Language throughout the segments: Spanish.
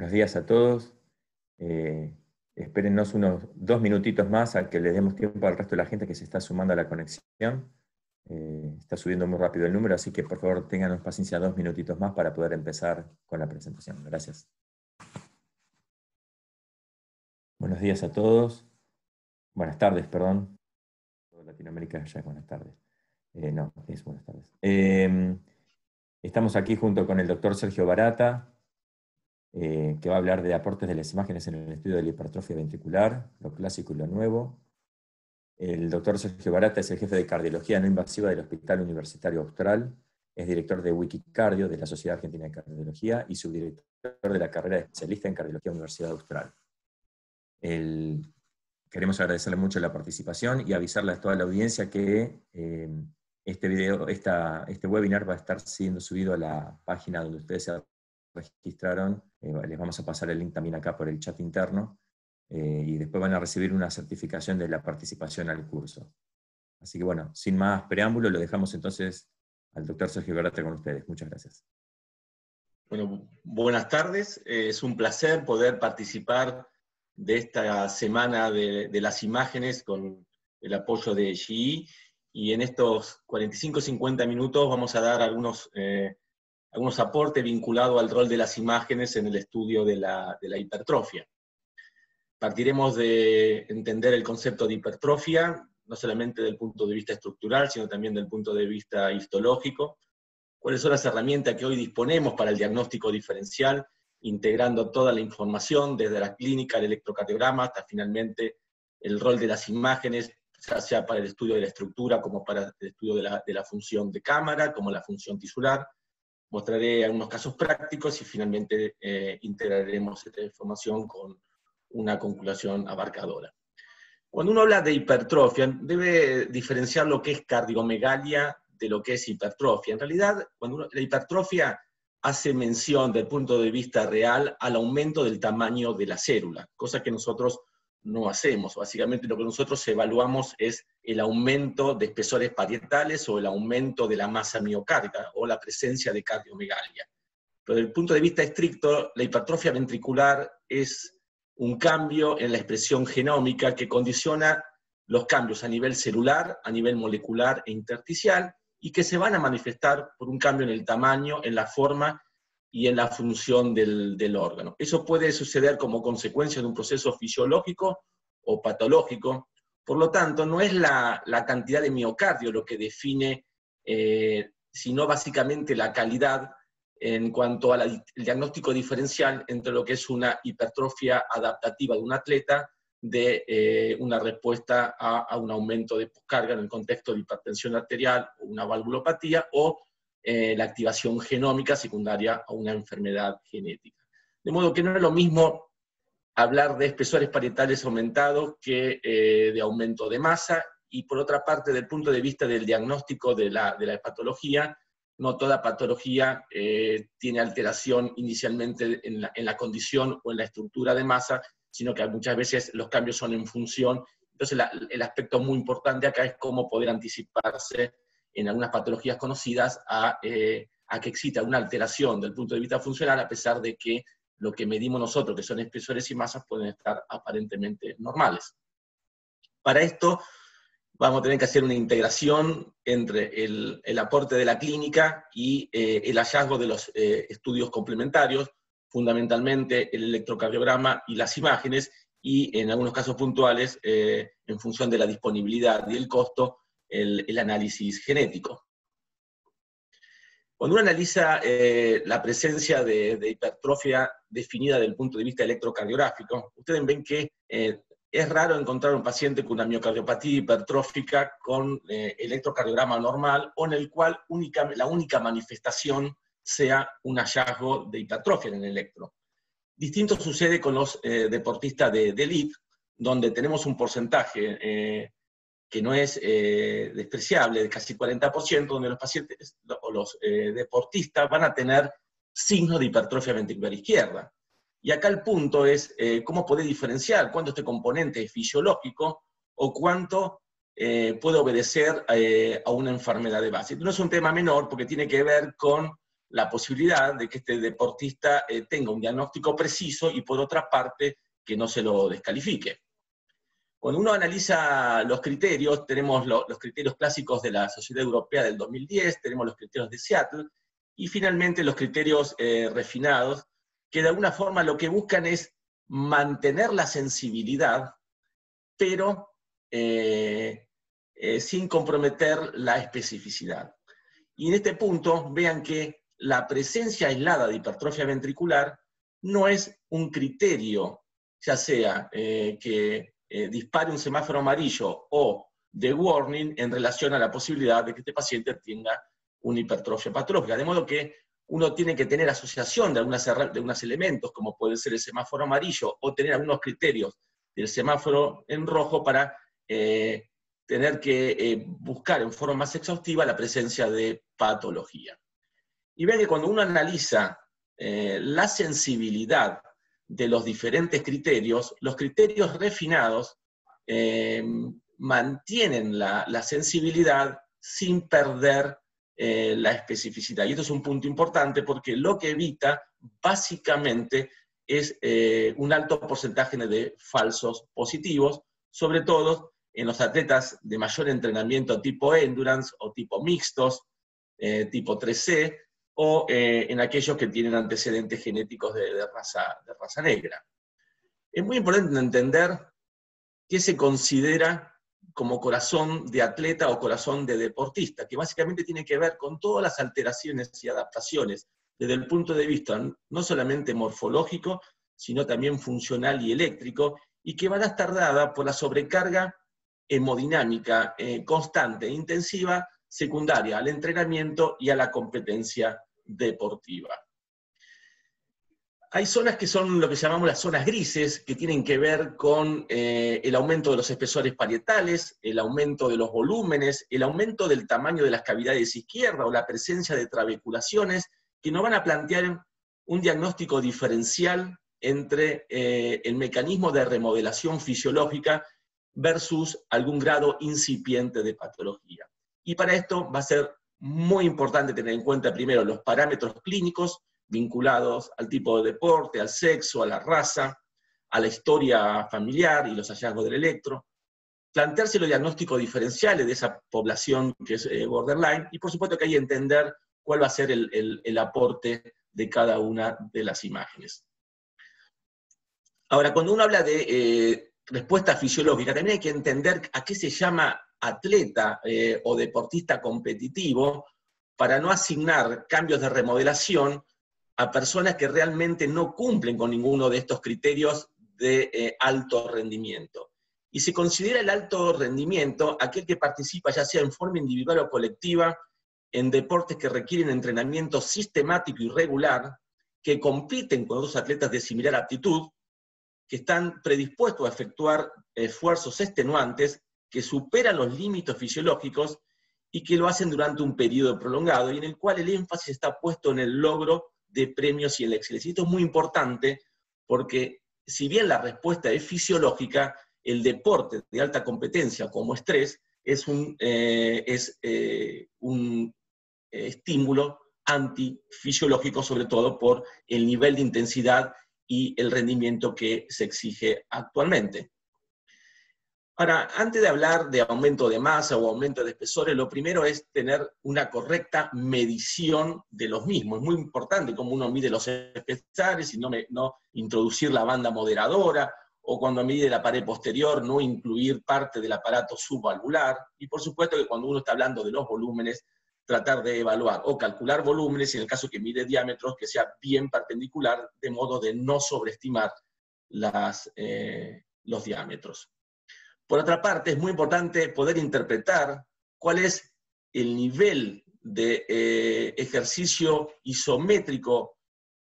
Buenos días a todos. Espérennos unos 2 minutitos más a que les demos tiempo al resto de la gente que se está sumando a la conexión. Está subiendo muy rápido el número, así que por favor ténganos paciencia 2 minutitos más para poder empezar con la presentación. Gracias. Buenos días a todos. Buenas tardes, perdón. Latinoamérica ya es buenas tardes. No, es buenas tardes. Estamos aquí junto con el doctor Sergio Barata, que va a hablar de aportes de las imágenes en el estudio de la hipertrofia ventricular, lo clásico y lo nuevo. El doctor Sergio Barata es el jefe de Cardiología No Invasiva del Hospital Universitario Austral, es director de Wikicardio de la Sociedad Argentina de Cardiología y subdirector de la carrera de especialista en Cardiología Universidad Austral. Queremos agradecerle mucho la participación y avisarle a toda la audiencia que este webinar va a estar siendo subido a la página donde ustedes se registraron. Les vamos a pasar el link también acá por el chat interno y después van a recibir una certificación de la participación al curso. Así que bueno, sin más preámbulo, lo dejamos entonces al doctor Sergio Barata con ustedes. Muchas gracias. Bueno, buenas tardes. Es un placer poder participar de esta semana de las imágenes con el apoyo de GE, y en estos 45-50 minutos vamos a dar algunos aportes vinculados al rol de las imágenes en el estudio de la hipertrofia. Partiremos de entender el concepto de hipertrofia, no solamente del punto de vista estructural, sino también del punto de vista histológico, cuáles son las herramientas que hoy disponemos para el diagnóstico diferencial, integrando toda la información, desde la clínica, el electrocardiograma, hasta finalmente el rol de las imágenes, ya sea para el estudio de la estructura, como para el estudio de la función de cámara, como la función tisular. Mostraré algunos casos prácticos y finalmente integraremos esta información con una conclusión abarcadora. Cuando uno habla de hipertrofia, debe diferenciar lo que es cardiomegalia de lo que es hipertrofia. En realidad, la hipertrofia hace mención del punto de vista real al aumento del tamaño de la célula, cosa que nosotros no hacemos. Básicamente lo que nosotros evaluamos es el aumento de espesores parietales o el aumento de la masa miocárdica o la presencia de cardiomegalia. Pero desde el punto de vista estricto, la hipertrofia ventricular es un cambio en la expresión genómica que condiciona los cambios a nivel celular, a nivel molecular e intersticial, y que se van a manifestar por un cambio en el tamaño, en la forma y en la función del órgano. Eso puede suceder como consecuencia de un proceso fisiológico o patológico. Por lo tanto, no es la cantidad de miocardio lo que define, sino básicamente la calidad en cuanto al diagnóstico diferencial entre lo que es una hipertrofia adaptativa de un atleta de una respuesta a un aumento de poscarga en el contexto de hipertensión arterial, una valvulopatía o la activación genómica secundaria a una enfermedad genética. De modo que no es lo mismo hablar de espesores parietales aumentados que de aumento de masa, y por otra parte, del punto de vista del diagnóstico de la patología, no toda patología tiene alteración inicialmente en la condición o en la estructura de masa, sino que muchas veces los cambios son en función. Entonces el aspecto muy importante acá es cómo poder anticiparse en algunas patologías conocidas a que exista una alteración del punto de vista funcional, a pesar de que lo que medimos nosotros, que son espesores y masas, pueden estar aparentemente normales. Para esto vamos a tener que hacer una integración entre el aporte de la clínica y el hallazgo de los estudios complementarios, fundamentalmente el electrocardiograma y las imágenes, y en algunos casos puntuales, en función de la disponibilidad y el costo, el análisis genético. Cuando uno analiza la presencia de hipertrofia definida desde el punto de vista electrocardiográfico, ustedes ven que es raro encontrar un paciente con una miocardiopatía hipertrófica con electrocardiograma normal, o en el cual la única manifestación sea un hallazgo de hipertrofia en el electro. Distinto sucede con los deportistas de elite, donde tenemos un porcentaje que no es despreciable, de casi 40%, donde los pacientes o los deportistas van a tener signos de hipertrofia ventricular izquierda. Y acá el punto es cómo poder diferenciar cuánto este componente es fisiológico o cuánto puede obedecer a una enfermedad de base. No es un tema menor porque tiene que ver con la posibilidad de que este deportista tenga un diagnóstico preciso y, por otra parte, que no se lo descalifique. Cuando uno analiza los criterios, tenemos los criterios clásicos de la Sociedad Europea del 2010, tenemos los criterios de Seattle, y finalmente los criterios refinados, que de alguna forma lo que buscan es mantener la sensibilidad, pero sin comprometer la especificidad. Y en este punto, vean que la presencia aislada de hipertrofia ventricular no es un criterio, ya sea que dispare un semáforo amarillo o de warning en relación a la posibilidad de que este paciente tenga una hipertrofia patológica. De modo que uno tiene que tener asociación de algunos elementos, como puede ser el semáforo amarillo, o tener algunos criterios del semáforo en rojo para tener que buscar en forma más exhaustiva la presencia de patología. Y vean que cuando uno analiza la sensibilidad de los diferentes criterios, los criterios refinados mantienen la sensibilidad sin perder la especificidad. Y esto es un punto importante porque lo que evita básicamente es un alto porcentaje de falsos positivos, sobre todo en los atletas de mayor entrenamiento tipo endurance o tipo mixtos, tipo 3C, o en aquellos que tienen antecedentes genéticos de raza negra. Es muy importante entender qué se considera como corazón de atleta o corazón de deportista, que básicamente tiene que ver con todas las alteraciones y adaptaciones desde el punto de vista no solamente morfológico, sino también funcional y eléctrico, y que va a estar dada por la sobrecarga hemodinámica constante e intensiva secundaria al entrenamiento y a la competencia deportiva. Hay zonas que son lo que llamamos las zonas grises, que tienen que ver con el aumento de los espesores parietales, el aumento de los volúmenes, el aumento del tamaño de las cavidades izquierdas o la presencia de trabeculaciones, que nos van a plantear un diagnóstico diferencial entre el mecanismo de remodelación fisiológica versus algún grado incipiente de patología. Y para esto va a ser muy importante tener en cuenta primero los parámetros clínicos vinculados al tipo de deporte, al sexo, a la raza, a la historia familiar y los hallazgos del electro, plantearse los diagnósticos diferenciales de esa población que es borderline, y por supuesto que hay que entender cuál va a ser el aporte de cada una de las imágenes. Ahora, cuando uno habla de respuesta fisiológica, también hay que entender a qué se llama atleta o deportista competitivo para no asignar cambios de remodelación a personas que realmente no cumplen con ninguno de estos criterios de alto rendimiento. Y se considera el alto rendimiento aquel que participa, ya sea en forma individual o colectiva, en deportes que requieren entrenamiento sistemático y regular, que compiten con otros atletas de similar aptitud, que están predispuestos a efectuar esfuerzos extenuantes que superan los límites fisiológicos y que lo hacen durante un periodo prolongado y en el cual el énfasis está puesto en el logro de premios y en la excelencia. Esto es muy importante porque si bien la respuesta es fisiológica, el deporte de alta competencia como estrés es un estímulo antifisiológico, sobre todo por el nivel de intensidad y el rendimiento que se exige actualmente. Ahora, antes de hablar de aumento de masa o aumento de espesores, lo primero es tener una correcta medición de los mismos. Es muy importante cómo uno mide los espesores y no introducir la banda moderadora, o cuando mide la pared posterior, no incluir parte del aparato subvalvular. Y por supuesto que cuando uno está hablando de los volúmenes, tratar de evaluar o calcular volúmenes, en el caso que mide diámetros, que sea bien perpendicular, de modo de no sobreestimar los diámetros. Por otra parte, es muy importante poder interpretar cuál es el nivel de ejercicio isométrico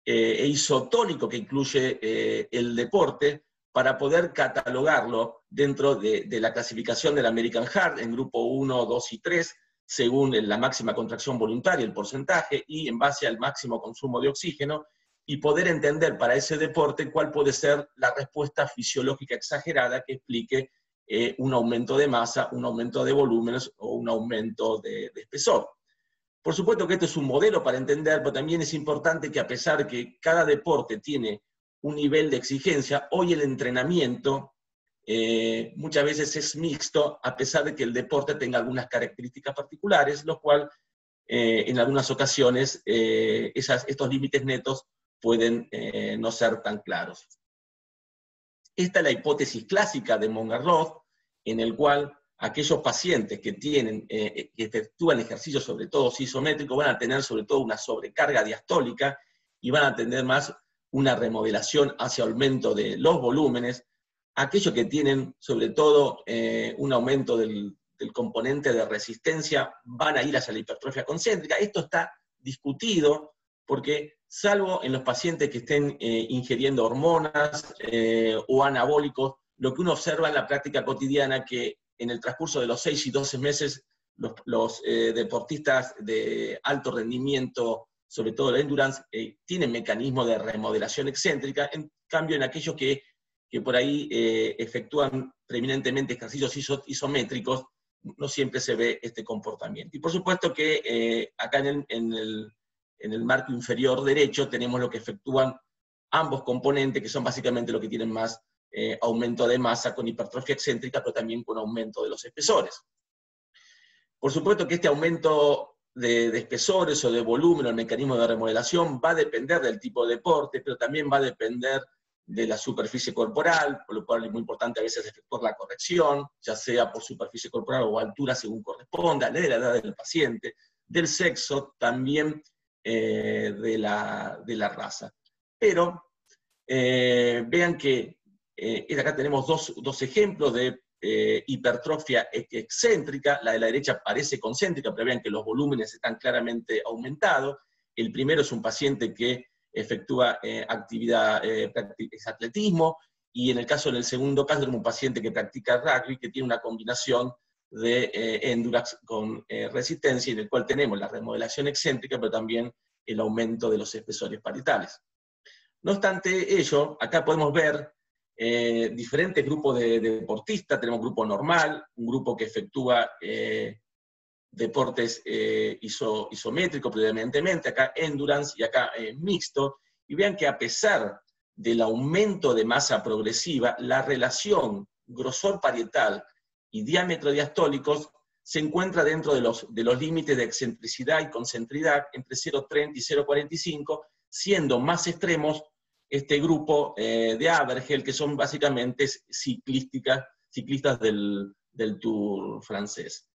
e isotónico que incluye el deporte, para poder catalogarlo dentro de la clasificación del American Heart, en grupo 1, 2 y 3, según la máxima contracción voluntaria, el porcentaje, y en base al máximo consumo de oxígeno, y poder entender para ese deporte cuál puede ser la respuesta fisiológica exagerada que explique un aumento de masa, un aumento de volúmenes o un aumento de espesor. Por supuesto que esto es un modelo para entender, pero también es importante que a pesar que cada deporte tiene un nivel de exigencia, hoy el entrenamiento muchas veces es mixto, a pesar de que el deporte tenga algunas características particulares, lo cual en algunas ocasiones estos límites netos pueden no ser tan claros. Esta es la hipótesis clásica de Morganroth, en el cual aquellos pacientes que tienen, que efectúan ejercicios, sobre todo isométricos, van a tener sobre todo una sobrecarga diastólica y van a tener más una remodelación hacia aumento de los volúmenes. Aquellos que tienen sobre todo un aumento del componente de resistencia van a ir hacia la hipertrofia concéntrica. Esto está discutido porque, salvo en los pacientes que estén ingiriendo hormonas o anabólicos, lo que uno observa en la práctica cotidiana que en el transcurso de los 6 y 12 meses, los deportistas de alto rendimiento, sobre todo el endurance, tienen mecanismos de remodelación excéntrica. En cambio, en aquellos que por ahí efectúan preeminentemente ejercicios isométricos, no siempre se ve este comportamiento. Y por supuesto que acá en el marco inferior derecho tenemos lo que efectúan ambos componentes, que son básicamente lo que tienen más aumento de masa con hipertrofia excéntrica, pero también con aumento de los espesores. Por supuesto que este aumento de espesores o de volumen o el mecanismo de remodelación va a depender del tipo de deporte, pero también va a depender de la superficie corporal, por lo cual es muy importante a veces efectuar la corrección, ya sea por superficie corporal o altura según corresponda, de la edad del paciente, del sexo, también de la raza. Pero vean que acá tenemos dos ejemplos de hipertrofia excéntrica. La de la derecha parece concéntrica, pero vean que los volúmenes están claramente aumentados. El primero es un paciente que efectúa actividad, es atletismo, y en el caso del segundo caso tenemos un paciente que practica rugby, que tiene una combinación de endurance con resistencia, en el cual tenemos la remodelación excéntrica, pero también el aumento de los espesores parietales. No obstante ello, acá podemos ver diferentes grupos de deportistas. Tenemos un grupo normal, un grupo que efectúa deportes isométricos predominantemente, acá endurance y acá mixto, y vean que a pesar del aumento de masa progresiva, la relación grosor parietal y diámetro diastólicos se encuentra dentro de los límites de excentricidad y concentricidad entre 0,30 y 0,45, siendo más extremos este grupo de Abergel, que son básicamente ciclistas del Tour francés.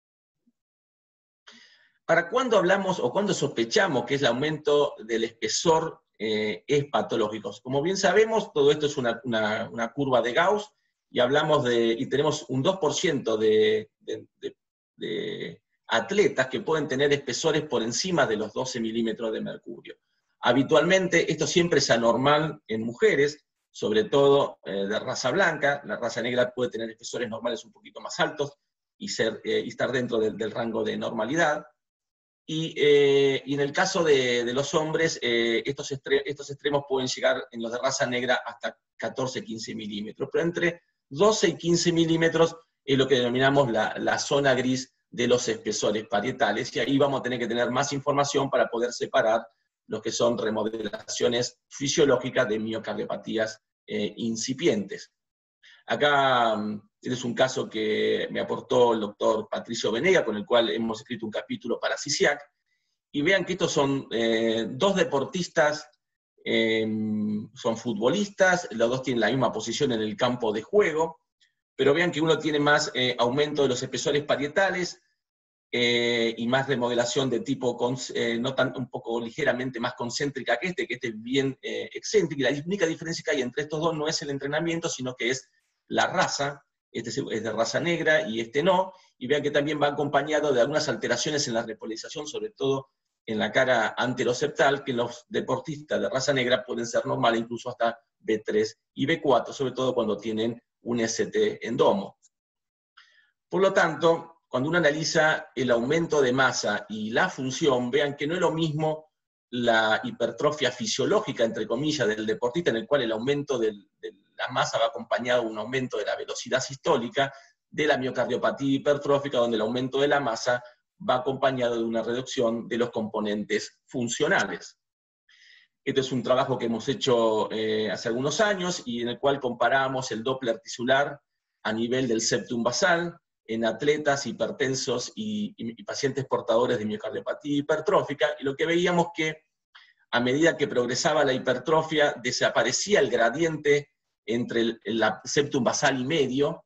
¿Para cuándo hablamos o cuándo sospechamos que el aumento del espesor es patológico? Como bien sabemos, todo esto es una curva de Gauss, y hablamos y tenemos un 2% de atletas que pueden tener espesores por encima de los 12 milímetros de mercurio. Habitualmente, esto siempre es anormal en mujeres, sobre todo de raza blanca. La raza negra puede tener espesores normales un poquito más altos y estar dentro del rango de normalidad. Y en el caso de los hombres, estos extremos pueden llegar en los de raza negra hasta 14-15 milímetros, pero entre 12 y 15 milímetros es lo que denominamos la zona gris de los espesores parietales, y ahí vamos a tener que tener más información para poder separar los que son remodelaciones fisiológicas de miocardiopatías incipientes. Acá este es un caso que me aportó el doctor Patricio Venegas, con el cual hemos escrito un capítulo para CISIAC, y vean que estos son dos deportistas, son futbolistas, los dos tienen la misma posición en el campo de juego, pero vean que uno tiene más aumento de los espesores parietales, y más remodelación de tipo un poco ligeramente más concéntrica que este es bien excéntrica. La única diferencia que hay entre estos dos no es el entrenamiento, sino que es la raza. Este es de raza negra y este no, y vean que también va acompañado de algunas alteraciones en la repolarización, sobre todo en la cara anteroceptal, que los deportistas de raza negra pueden ser normales, incluso hasta B3 y B4, sobre todo cuando tienen un ST endomo. Por lo tanto, cuando uno analiza el aumento de masa y la función, vean que no es lo mismo la hipertrofia fisiológica, entre comillas, del deportista, en el cual el aumento de la masa va acompañado de un aumento de la velocidad sistólica, de la miocardiopatía hipertrófica, donde el aumento de la masa va acompañado de una reducción de los componentes funcionales. Este es un trabajo que hemos hecho hace algunos años y en el cual comparamos el Doppler tisular a nivel del septum basal en atletas, hipertensos y pacientes portadores de miocardiopatía hipertrófica, y lo que veíamos que a medida que progresaba la hipertrofia desaparecía el gradiente entre el septum basal y medio,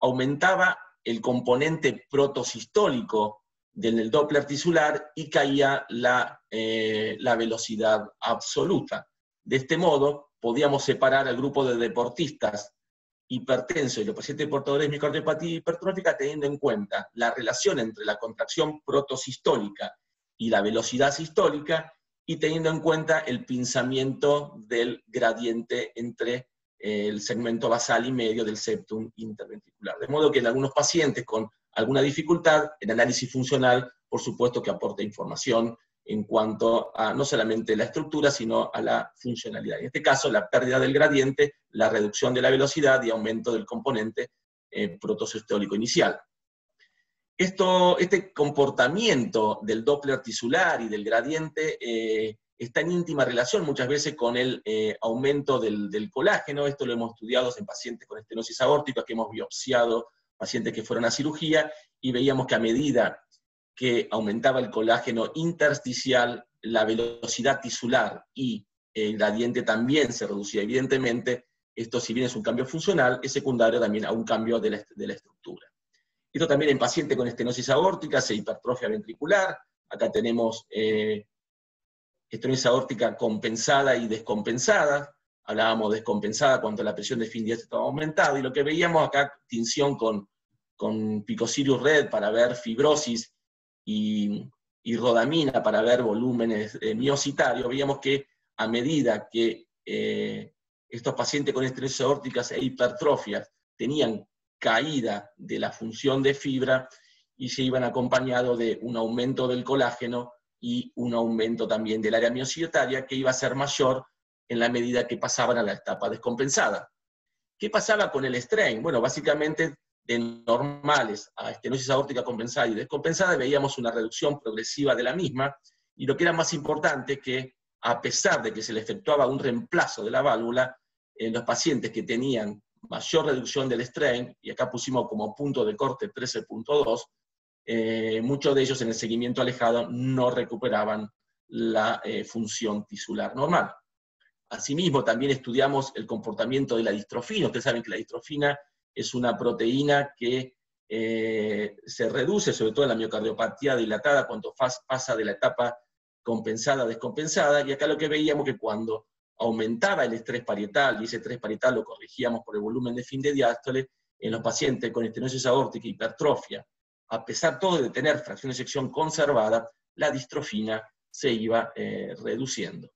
aumentaba el componente protosistólico del Doppler tisular y caía la velocidad absoluta. De este modo, podíamos separar al grupo de deportistas hipertensos y los pacientes portadores de miocardiopatía hipertrófica teniendo en cuenta la relación entre la contracción protosistólica y la velocidad sistólica y teniendo en cuenta el pinzamiento del gradiente entre el segmento basal y medio del septum interventricular. De modo que en algunos pacientes con alguna dificultad, el análisis funcional, por supuesto que aporta información en cuanto a no solamente la estructura, sino a la funcionalidad. En este caso, la pérdida del gradiente, la reducción de la velocidad y aumento del componente protosistólico inicial. Este comportamiento del Doppler tisular y del gradiente está en íntima relación muchas veces con el aumento del colágeno. Esto lo hemos estudiado en pacientes con estenosis aórtica, que hemos biopsiado pacientes que fueron a cirugía, y veíamos que a medida que aumentaba el colágeno intersticial, la velocidad tisular y el gradiente también se reducía. Evidentemente, esto, si bien es un cambio funcional, es secundario también a un cambio de la estructura. Esto también en pacientes con estenosis aórtica, se hipertrofia ventricular. Acá tenemos estenosis aórtica compensada y descompensada. Hablábamos de descompensada cuando la presión de fin 10 estaba aumentada, y lo que veíamos acá, tinción con picosirius red para ver fibrosis y rodamina para ver volúmenes miocitarios. Veíamos que a medida que estos pacientes con estenosis aórtica e hipertrofias tenían caída de la función de fibra y se iban acompañado de un aumento del colágeno y un aumento también del área miocitaria, que iba a ser mayor en la medida que pasaban a la etapa descompensada. ¿Qué pasaba con el strain? Bueno, básicamente de normales a estenosis aórtica compensada y descompensada veíamos una reducción progresiva de la misma, y lo que era más importante es que a pesar de que se le efectuaba un reemplazo de la válvula, en los pacientes que tenían mayor reducción del strain, y acá pusimos como punto de corte 13.2, muchos de ellos en el seguimiento alejado no recuperaban la función tisular normal. Asimismo, también estudiamos el comportamiento de la distrofina. Ustedes saben que la distrofina es una proteína que se reduce, sobre todo en la miocardiopatía dilatada, cuando pasa de la etapa compensada a descompensada, y acá lo que veíamos que cuando aumentaba el estrés parietal, y ese estrés parietal lo corrigíamos por el volumen de fin de diástole, en los pacientes con estenosis aórtica y hipertrofia, a pesar todo de tener fracción de sección conservada, la distrofina se iba reduciendo.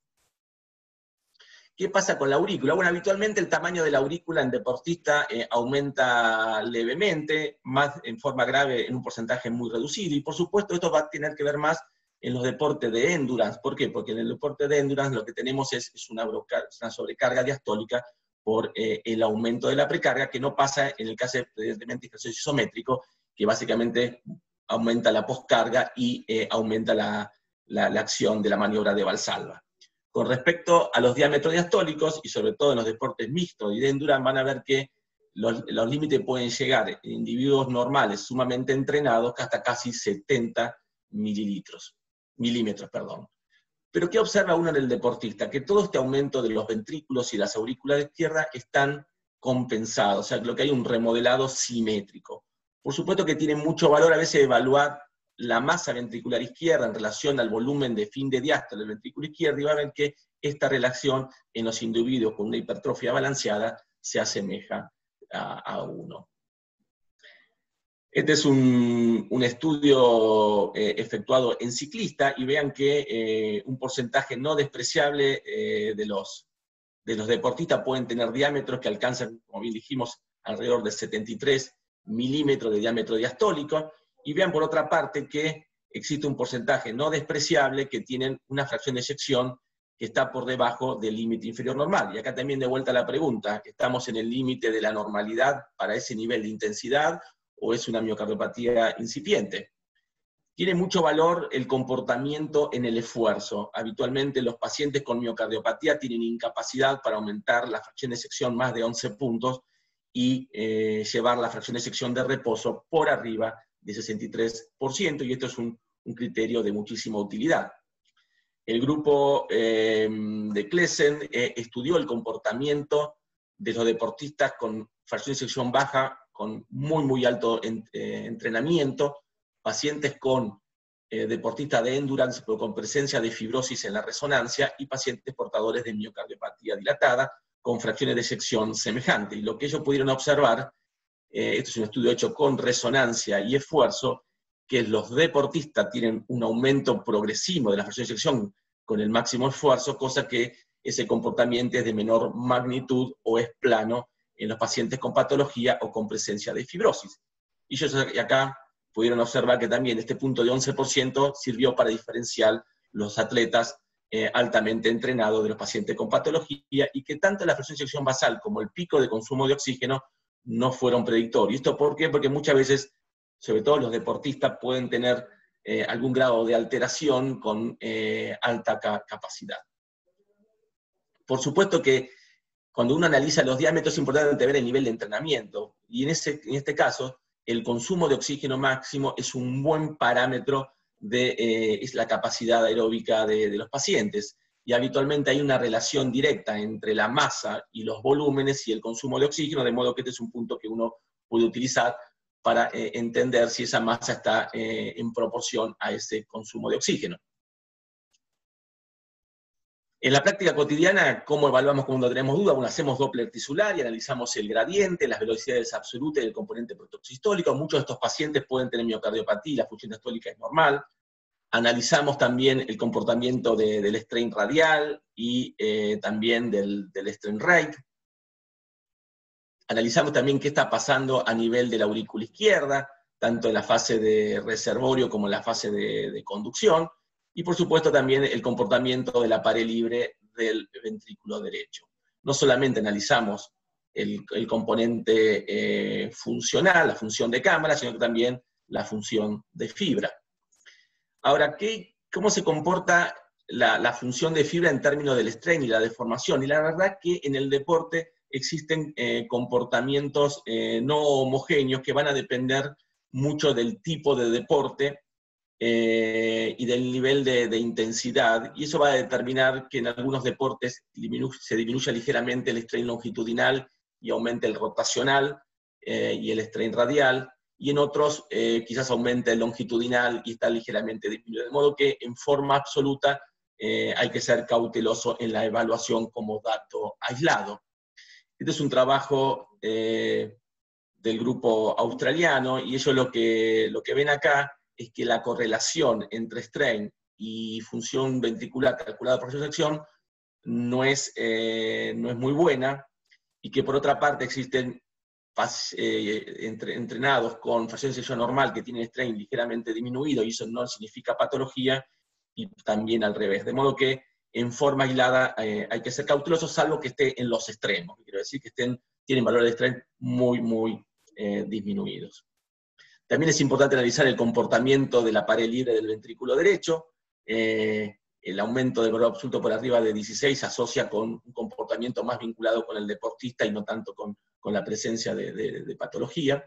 ¿Qué pasa con la aurícula? Bueno, habitualmente el tamaño de la aurícula en deportista aumenta levemente, más en forma grave en un porcentaje muy reducido, y por supuesto esto va a tener que ver más en los deportes de endurance. ¿Por qué? Porque en el deporte de endurance lo que tenemos es una sobrecarga diastólica por el aumento de la precarga, que no pasa en el caso evidentemente de ejercicio isométrico, que básicamente aumenta la poscarga y aumenta la acción de la maniobra de Valsalva. Con respecto a los diámetros diastólicos, y sobre todo en los deportes mixtos y de endurance, van a ver que los límites pueden llegar en individuos normales, sumamente entrenados, hasta casi 70 milímetros. Pero ¿qué observa uno en el deportista? Que todo este aumento de los ventrículos y las aurículas de izquierda están compensados, o sea, lo que hay un remodelado simétrico. Por supuesto que tiene mucho valor a veces evaluar la masa ventricular izquierda en relación al volumen de fin de diástole del ventrículo izquierdo, y va a ver que esta relación en los individuos con una hipertrofia balanceada se asemeja a 1. Este es un estudio efectuado en ciclista, y vean que un porcentaje no despreciable de los deportistas pueden tener diámetros que alcanzan, como bien dijimos, alrededor de 73 milímetros de diámetro diastólico. Y vean por otra parte que existe un porcentaje no despreciable que tienen una fracción de eyección que está por debajo del límite inferior normal. Y acá también de vuelta la pregunta, ¿estamos en el límite de la normalidad para ese nivel de intensidad o es una miocardiopatía incipiente? Tiene mucho valor el comportamiento en el esfuerzo. Habitualmente los pacientes con miocardiopatía tienen incapacidad para aumentar la fracción de sección más de 11 puntos y llevar la fracción de sección de reposo por arriba de 63%, y esto es un criterio de muchísima utilidad. El grupo de Klesen estudió el comportamiento de los deportistas con fracción de sección baja, con muy alto entrenamiento, pacientes con deportistas de endurance, pero con presencia de fibrosis en la resonancia, y pacientes portadores de miocardiopatía dilatada, con fracciones de sección semejantes. Y lo que ellos pudieron observar, esto es un estudio hecho con resonancia y esfuerzo, que los deportistas tienen un aumento progresivo de la fracción de sección con el máximo esfuerzo, cosa que ese comportamiento es de menor magnitud o es plano en los pacientes con patología o con presencia de fibrosis. Y ellos acá pudieron observar que también este punto de 11% sirvió para diferenciar los atletas altamente entrenados de los pacientes con patología, y que tanto la fracción de sección basal como el pico de consumo de oxígeno no fueron predictorios. ¿Esto por qué? Porque muchas veces, sobre todo los deportistas, pueden tener algún grado de alteración con alta capacidad. Por supuesto que cuando uno analiza los diámetros es importante ver el nivel de entrenamiento, y en este caso el consumo de oxígeno máximo es un buen parámetro de la capacidad aeróbica de los pacientes, y habitualmente hay una relación directa entre la masa y los volúmenes y el consumo de oxígeno, de modo que este es un punto que uno puede utilizar para entender si esa masa está en proporción a ese consumo de oxígeno. En la práctica cotidiana, ¿cómo evaluamos cuando tenemos duda? Bueno, hacemos Doppler tisular y analizamos el gradiente, las velocidades absolutas y el componente protoxistólico. Muchos de estos pacientes pueden tener miocardiopatía y la función diastólica es normal. Analizamos también el comportamiento del strain radial y también del strain rate. Analizamos también qué está pasando a nivel de la aurícula izquierda, tanto en la fase de reservorio como en la fase de conducción. Y por supuesto también el comportamiento de la pared libre del ventrículo derecho. No solamente analizamos el componente funcional, la función de cámara, sino que también la función de fibra. Ahora, ¿cómo se comporta la función de fibra en términos del strain y la deformación? Y la verdad que en el deporte existen comportamientos no homogéneos que van a depender mucho del tipo de deporte y del nivel de intensidad, y eso va a determinar que en algunos deportes se disminuya ligeramente el strain longitudinal y aumente el rotacional y el strain radial, y en otros quizás aumente el longitudinal y está ligeramente disminuido, de modo que en forma absoluta hay que ser cauteloso en la evaluación como dato aislado. Este es un trabajo del grupo australiano, y ellos lo que ven acá es que la correlación entre strain y función ventricular calculada por sección no es muy buena, y que por otra parte existen entrenados con fracción de sección normal que tienen strain ligeramente disminuido, y eso no significa patología, y también al revés. De modo que en forma aislada hay que ser cautelosos, salvo que esté en los extremos. Quiero decir que tienen valores de strain muy disminuidos. También es importante analizar el comportamiento de la pared libre del ventrículo derecho. El aumento del valor absoluto por arriba de 16 se asocia con un comportamiento más vinculado con el deportista y no tanto con la presencia de patología.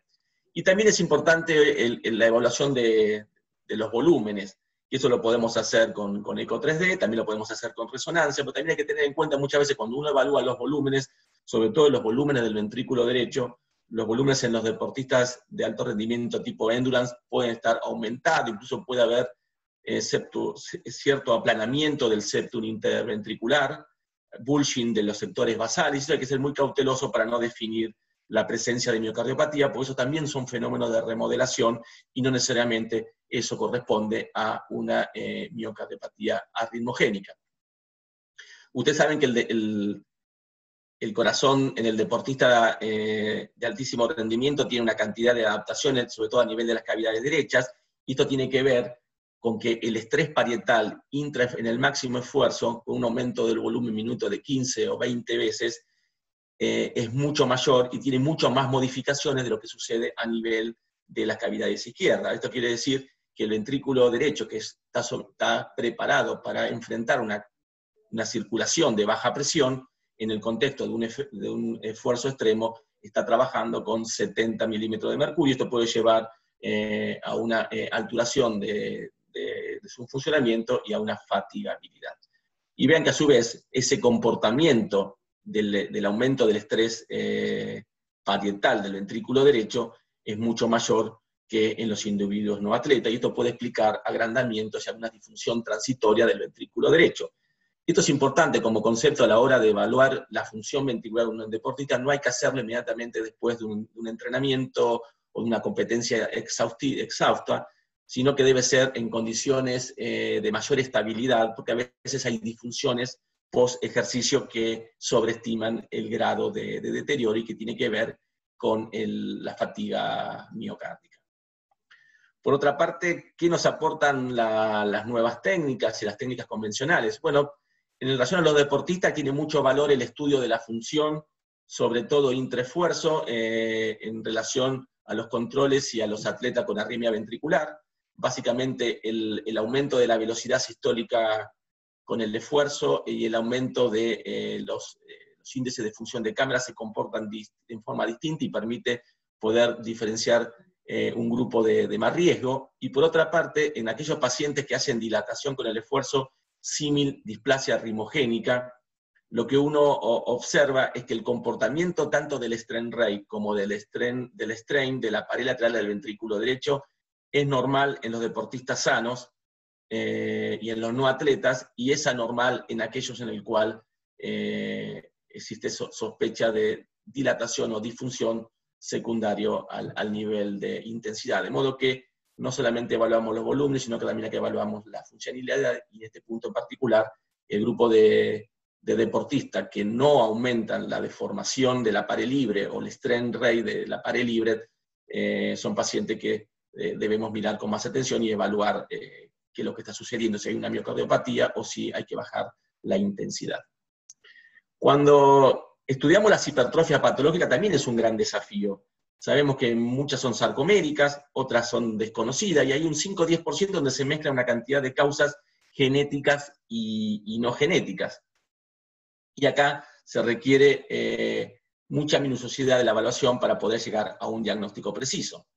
Y también es importante la evaluación de los volúmenes, y eso lo podemos hacer con eco 3D, también lo podemos hacer con resonancia, pero también hay que tener en cuenta muchas veces cuando uno evalúa los volúmenes, sobre todo los volúmenes del ventrículo derecho, los volúmenes en los deportistas de alto rendimiento tipo endurance pueden estar aumentados, incluso puede haber cierto aplanamiento del septum interventricular, bulging de los sectores basales, eso hay que ser muy cauteloso para no definir la presencia de miocardiopatía, porque eso también son fenómenos de remodelación y no necesariamente eso corresponde a una miocardiopatía arritmogénica. Ustedes saben que el corazón en el deportista de altísimo rendimiento tiene una cantidad de adaptaciones, sobre todo a nivel de las cavidades derechas, y esto tiene que ver con que el estrés parietal en el máximo esfuerzo, con un aumento del volumen minuto de 15 o 20 veces, es mucho mayor y tiene mucho más modificaciones de lo que sucede a nivel de las cavidades izquierdas. Esto quiere decir que el ventrículo derecho, que está preparado para enfrentar una circulación de baja presión, en el contexto de un esfuerzo extremo, está trabajando con 70 milímetros de mercurio. Esto puede llevar a una alteración de su funcionamiento y a una fatigabilidad. Y vean que a su vez, ese comportamiento del aumento del estrés parietal del ventrículo derecho es mucho mayor que en los individuos no atletas, y esto puede explicar agrandamientos y alguna disfunción transitoria del ventrículo derecho. Esto es importante como concepto a la hora de evaluar la función ventricular de un deportista. No hay que hacerlo inmediatamente después de un entrenamiento o de una competencia exhaustiva, sino que debe ser en condiciones de mayor estabilidad, porque a veces hay disfunciones post-ejercicio que sobreestiman el grado de deterioro y que tiene que ver con la fatiga miocárdica. Por otra parte, ¿qué nos aportan las nuevas técnicas y las técnicas convencionales? Bueno, en relación a los deportistas tiene mucho valor el estudio de la función, sobre todo intraesfuerzo, en relación a los controles y a los atletas con arritmia ventricular. Básicamente el aumento de la velocidad sistólica con el esfuerzo y el aumento de los índices de función de cámara se comportan en forma distinta y permite poder diferenciar un grupo de más riesgo. Y por otra parte, en aquellos pacientes que hacen dilatación con el esfuerzo, símil displasia rimogénica, lo que uno observa es que el comportamiento tanto del strain rate como del strain de la pared lateral del ventrículo derecho es normal en los deportistas sanos y en los no atletas, y es anormal en aquellos en el cual existe sospecha de dilatación o disfunción secundario al nivel de intensidad. De modo que no solamente evaluamos los volúmenes, sino que también evaluamos la funcionalidad, y en este punto en particular, el grupo de deportistas que no aumentan la deformación de la pared libre o el strain rate de la pared libre, son pacientes que debemos mirar con más atención y evaluar qué es lo que está sucediendo, si hay una miocardiopatía o si hay que bajar la intensidad. Cuando estudiamos las hipertrofias patológicas también es un gran desafío. Sabemos que muchas son sarcoméricas, otras son desconocidas, y hay un 5 o 10% donde se mezcla una cantidad de causas genéticas y no genéticas. Y acá se requiere mucha minuciosidad de la evaluación para poder llegar a un diagnóstico preciso.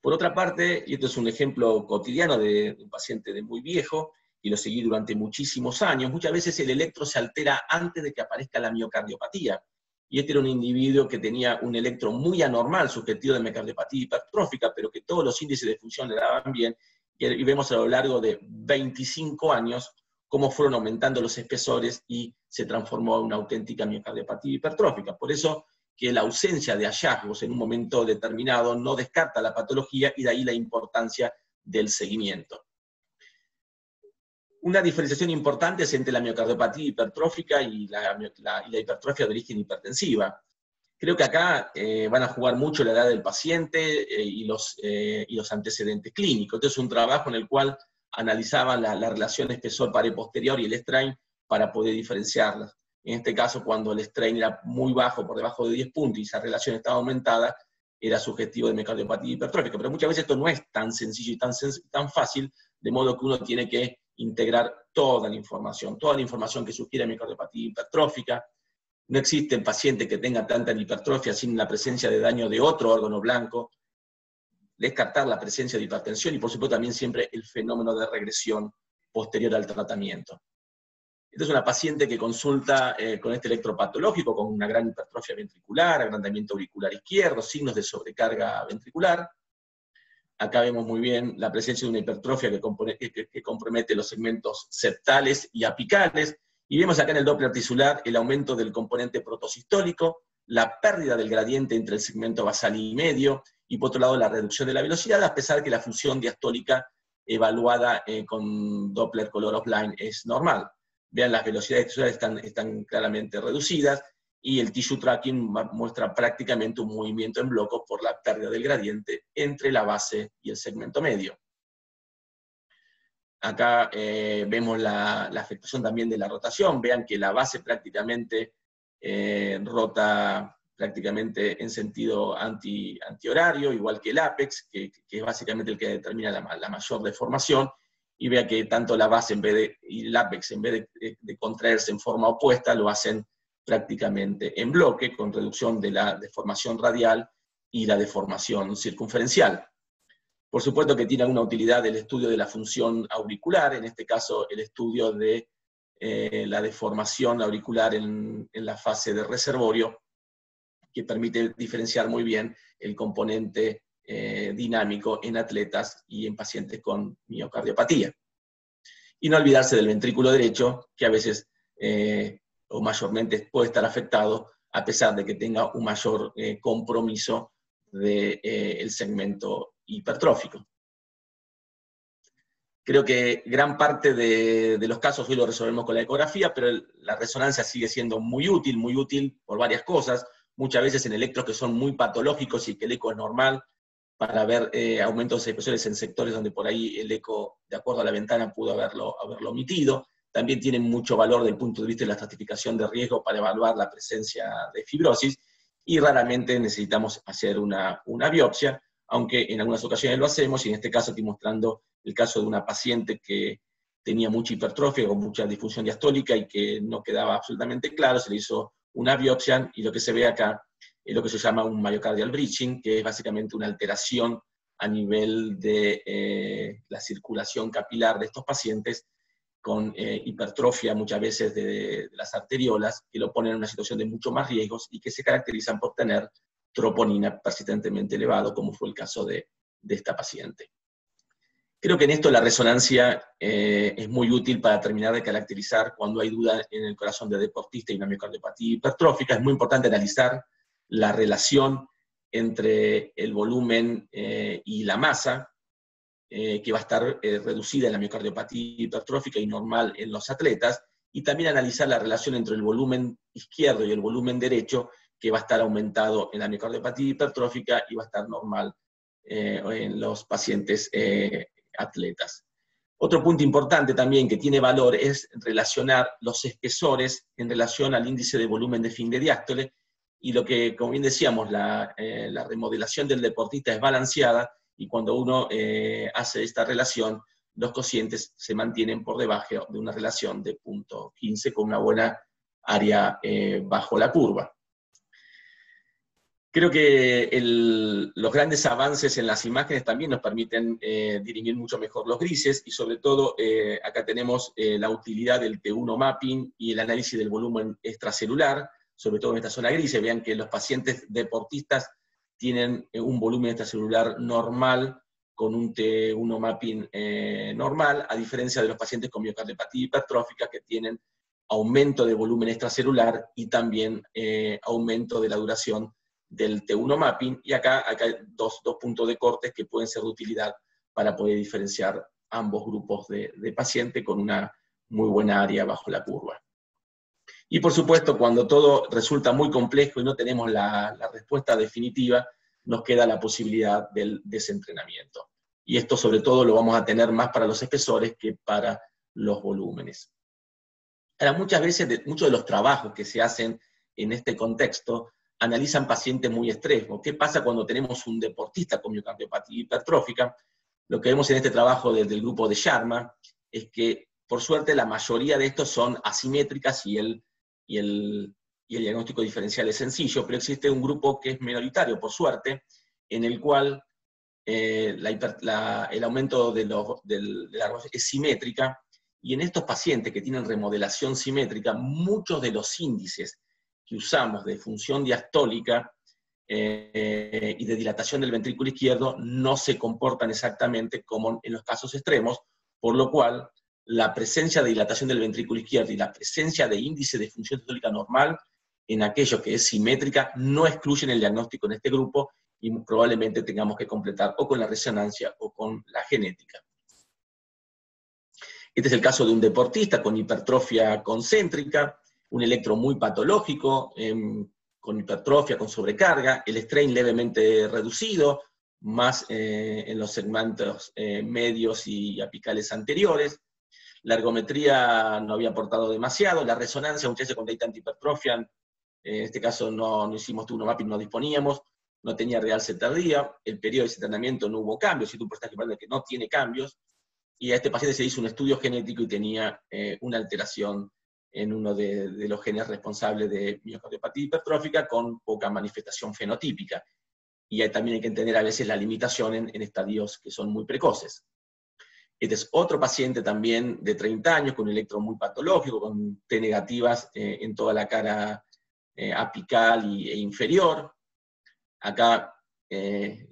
Por otra parte, y esto es un ejemplo cotidiano de un paciente de muy viejo, y lo seguí durante muchísimos años, muchas veces el electro se altera antes de que aparezca la miocardiopatía. Y este era un individuo que tenía un electro muy anormal, subjetivo de miocardiopatía hipertrófica, pero que todos los índices de función le daban bien, y vemos a lo largo de 25 años cómo fueron aumentando los espesores y se transformó en una auténtica miocardiopatía hipertrófica. Por eso que la ausencia de hallazgos en un momento determinado no descarta la patología, y de ahí la importancia del seguimiento. Una diferenciación importante es entre la miocardiopatía hipertrófica y la hipertrofia de origen hipertensiva. Creo que acá van a jugar mucho la edad del paciente y los antecedentes clínicos. Este es un trabajo en el cual analizaban la relación espesor-pared posterior y el strain para poder diferenciarlas. En este caso, cuando el strain era muy bajo, por debajo de 10 puntos, y esa relación estaba aumentada, era subjetivo de miocardiopatía hipertrófica. Pero muchas veces esto no es tan sencillo y tan fácil, de modo que uno tiene que integrar toda la información que sugiere miocardiopatía hipertrófica. No existen pacientes que tengan tanta hipertrofia sin la presencia de daño de otro órgano blanco, descartar la presencia de hipertensión y, por supuesto, también siempre el fenómeno de regresión posterior al tratamiento. Esta es una paciente que consulta con este electropatológico, con una gran hipertrofia ventricular, agrandamiento auricular izquierdo, signos de sobrecarga ventricular. Acá vemos muy bien la presencia de una hipertrofia que compromete los segmentos septales y apicales. Y vemos acá en el Doppler tisular el aumento del componente protosistólico, la pérdida del gradiente entre el segmento basal y medio, y por otro lado la reducción de la velocidad, a pesar de que la función diastólica evaluada con Doppler color offline es normal. Vean, las velocidades tisulares están claramente reducidas, y el tissue tracking muestra prácticamente un movimiento en bloco por la pérdida del gradiente entre la base y el segmento medio. Acá vemos la afectación también de la rotación. Vean que la base prácticamente rota prácticamente en sentido antihorario, igual que el APEX, que es básicamente el que determina la mayor deformación, y vea que tanto la base y el APEX, en vez de contraerse en forma opuesta, lo hacen prácticamente en bloque, con reducción de la deformación radial y la deformación circunferencial. Por supuesto que tiene alguna utilidad el estudio de la función auricular, en este caso el estudio de la deformación auricular en la fase de reservorio, que permite diferenciar muy bien el componente dinámico en atletas y en pacientes con miocardiopatía. Y no olvidarse del ventrículo derecho, que a veces o mayormente puede estar afectado, a pesar de que tenga un mayor compromiso del segmento hipertrófico. Creo que gran parte de los casos hoy lo resolvemos con la ecografía, pero la resonancia sigue siendo muy útil por varias cosas, muchas veces en electros que son muy patológicos y que el eco es normal, para ver aumentos de presiones en sectores donde por ahí el eco, de acuerdo a la ventana, pudo haberlo omitido. También tienen mucho valor desde el punto de vista de la estratificación de riesgo para evaluar la presencia de fibrosis, y raramente necesitamos hacer una biopsia, aunque en algunas ocasiones lo hacemos, y en este caso estoy mostrando el caso de una paciente que tenía mucha hipertrofia o mucha difusión diastólica y que no quedaba absolutamente claro, se le hizo una biopsia, y lo que se ve acá es lo que se llama un myocardial bridging, que es básicamente una alteración a nivel de la circulación capilar de estos pacientes, con hipertrofia muchas veces de las arteriolas, que lo ponen en una situación de mucho más riesgos y que se caracterizan por tener troponina persistentemente elevado, como fue el caso de esta paciente. Creo que en esto la resonancia es muy útil para terminar de caracterizar cuando hay duda en el corazón de deportista y una miocardiopatía hipertrófica. Es muy importante analizar la relación entre el volumen y la masa, que va a estar reducida en la miocardiopatía hipertrófica y normal en los atletas, y también analizar la relación entre el volumen izquierdo y el volumen derecho, que va a estar aumentado en la miocardiopatía hipertrófica y va a estar normal en los pacientes atletas. Otro punto importante también que tiene valor es relacionar los espesores en relación al índice de volumen de fin de diástole, y lo que, como bien decíamos, la remodelación del deportista es balanceada, y cuando uno hace esta relación, los cocientes se mantienen por debajo de una relación de 0.15 con una buena área bajo la curva. Creo que los grandes avances en las imágenes también nos permiten dirimir mucho mejor los grises, y sobre todo acá tenemos la utilidad del T1 mapping y el análisis del volumen extracelular, sobre todo en esta zona gris. Vean que los pacientes deportistas tienen un volumen extracelular normal con un T1 mapping normal, a diferencia de los pacientes con miocardiopatía hipertrófica, que tienen aumento de volumen extracelular y también aumento de la duración del T1 mapping, y acá hay dos puntos de cortes que pueden ser de utilidad para poder diferenciar ambos grupos de pacientes con una muy buena área bajo la curva. Y por supuesto, cuando todo resulta muy complejo y no tenemos la respuesta definitiva, nos queda la posibilidad del desentrenamiento. Y esto sobre todo lo vamos a tener más para los espesores que para los volúmenes. Ahora, muchas veces, muchos de los trabajos que se hacen en este contexto analizan pacientes muy extremos. ¿Qué pasa cuando tenemos un deportista con miocardiopatía hipertrófica? Lo que vemos en este trabajo del grupo de Sharma es que, por suerte, la mayoría de estos son asimétricas y el diagnóstico diferencial es sencillo, pero existe un grupo que es minoritario, por suerte, en el cual el aumento de la es simétrica, y en estos pacientes que tienen remodelación simétrica, muchos de los índices que usamos de función diastólica y de dilatación del ventrículo izquierdo no se comportan exactamente como en los casos extremos, por lo cual la presencia de dilatación del ventrículo izquierdo y la presencia de índice de función diastólica normal en aquellos que es simétrica no excluyen el diagnóstico en este grupo, y probablemente tengamos que completar o con la resonancia o con la genética. Este es el caso de un deportista con hipertrofia concéntrica, un electro muy patológico, con hipertrofia, con sobrecarga, el strain levemente reducido, más en los segmentos medios y apicales anteriores. La ergometría no había aportado demasiado, la resonancia, muchas veces cuando hay tanta hipertrofia, En este caso no hicimos turno mapping, no disponíamos, no tenía realce tardía, el periodo de tratamiento no hubo cambios, si un porcentaje que no tiene cambios, y a este paciente se hizo un estudio genético y tenía una alteración en uno de los genes responsables de miocardiopatía hipertrófica con poca manifestación fenotípica. Y ahí también hay que entender a veces la limitación en estadios que son muy precoces. Este es otro paciente también de 30 años con un electro muy patológico, con T negativas en toda la cara apical e inferior. Acá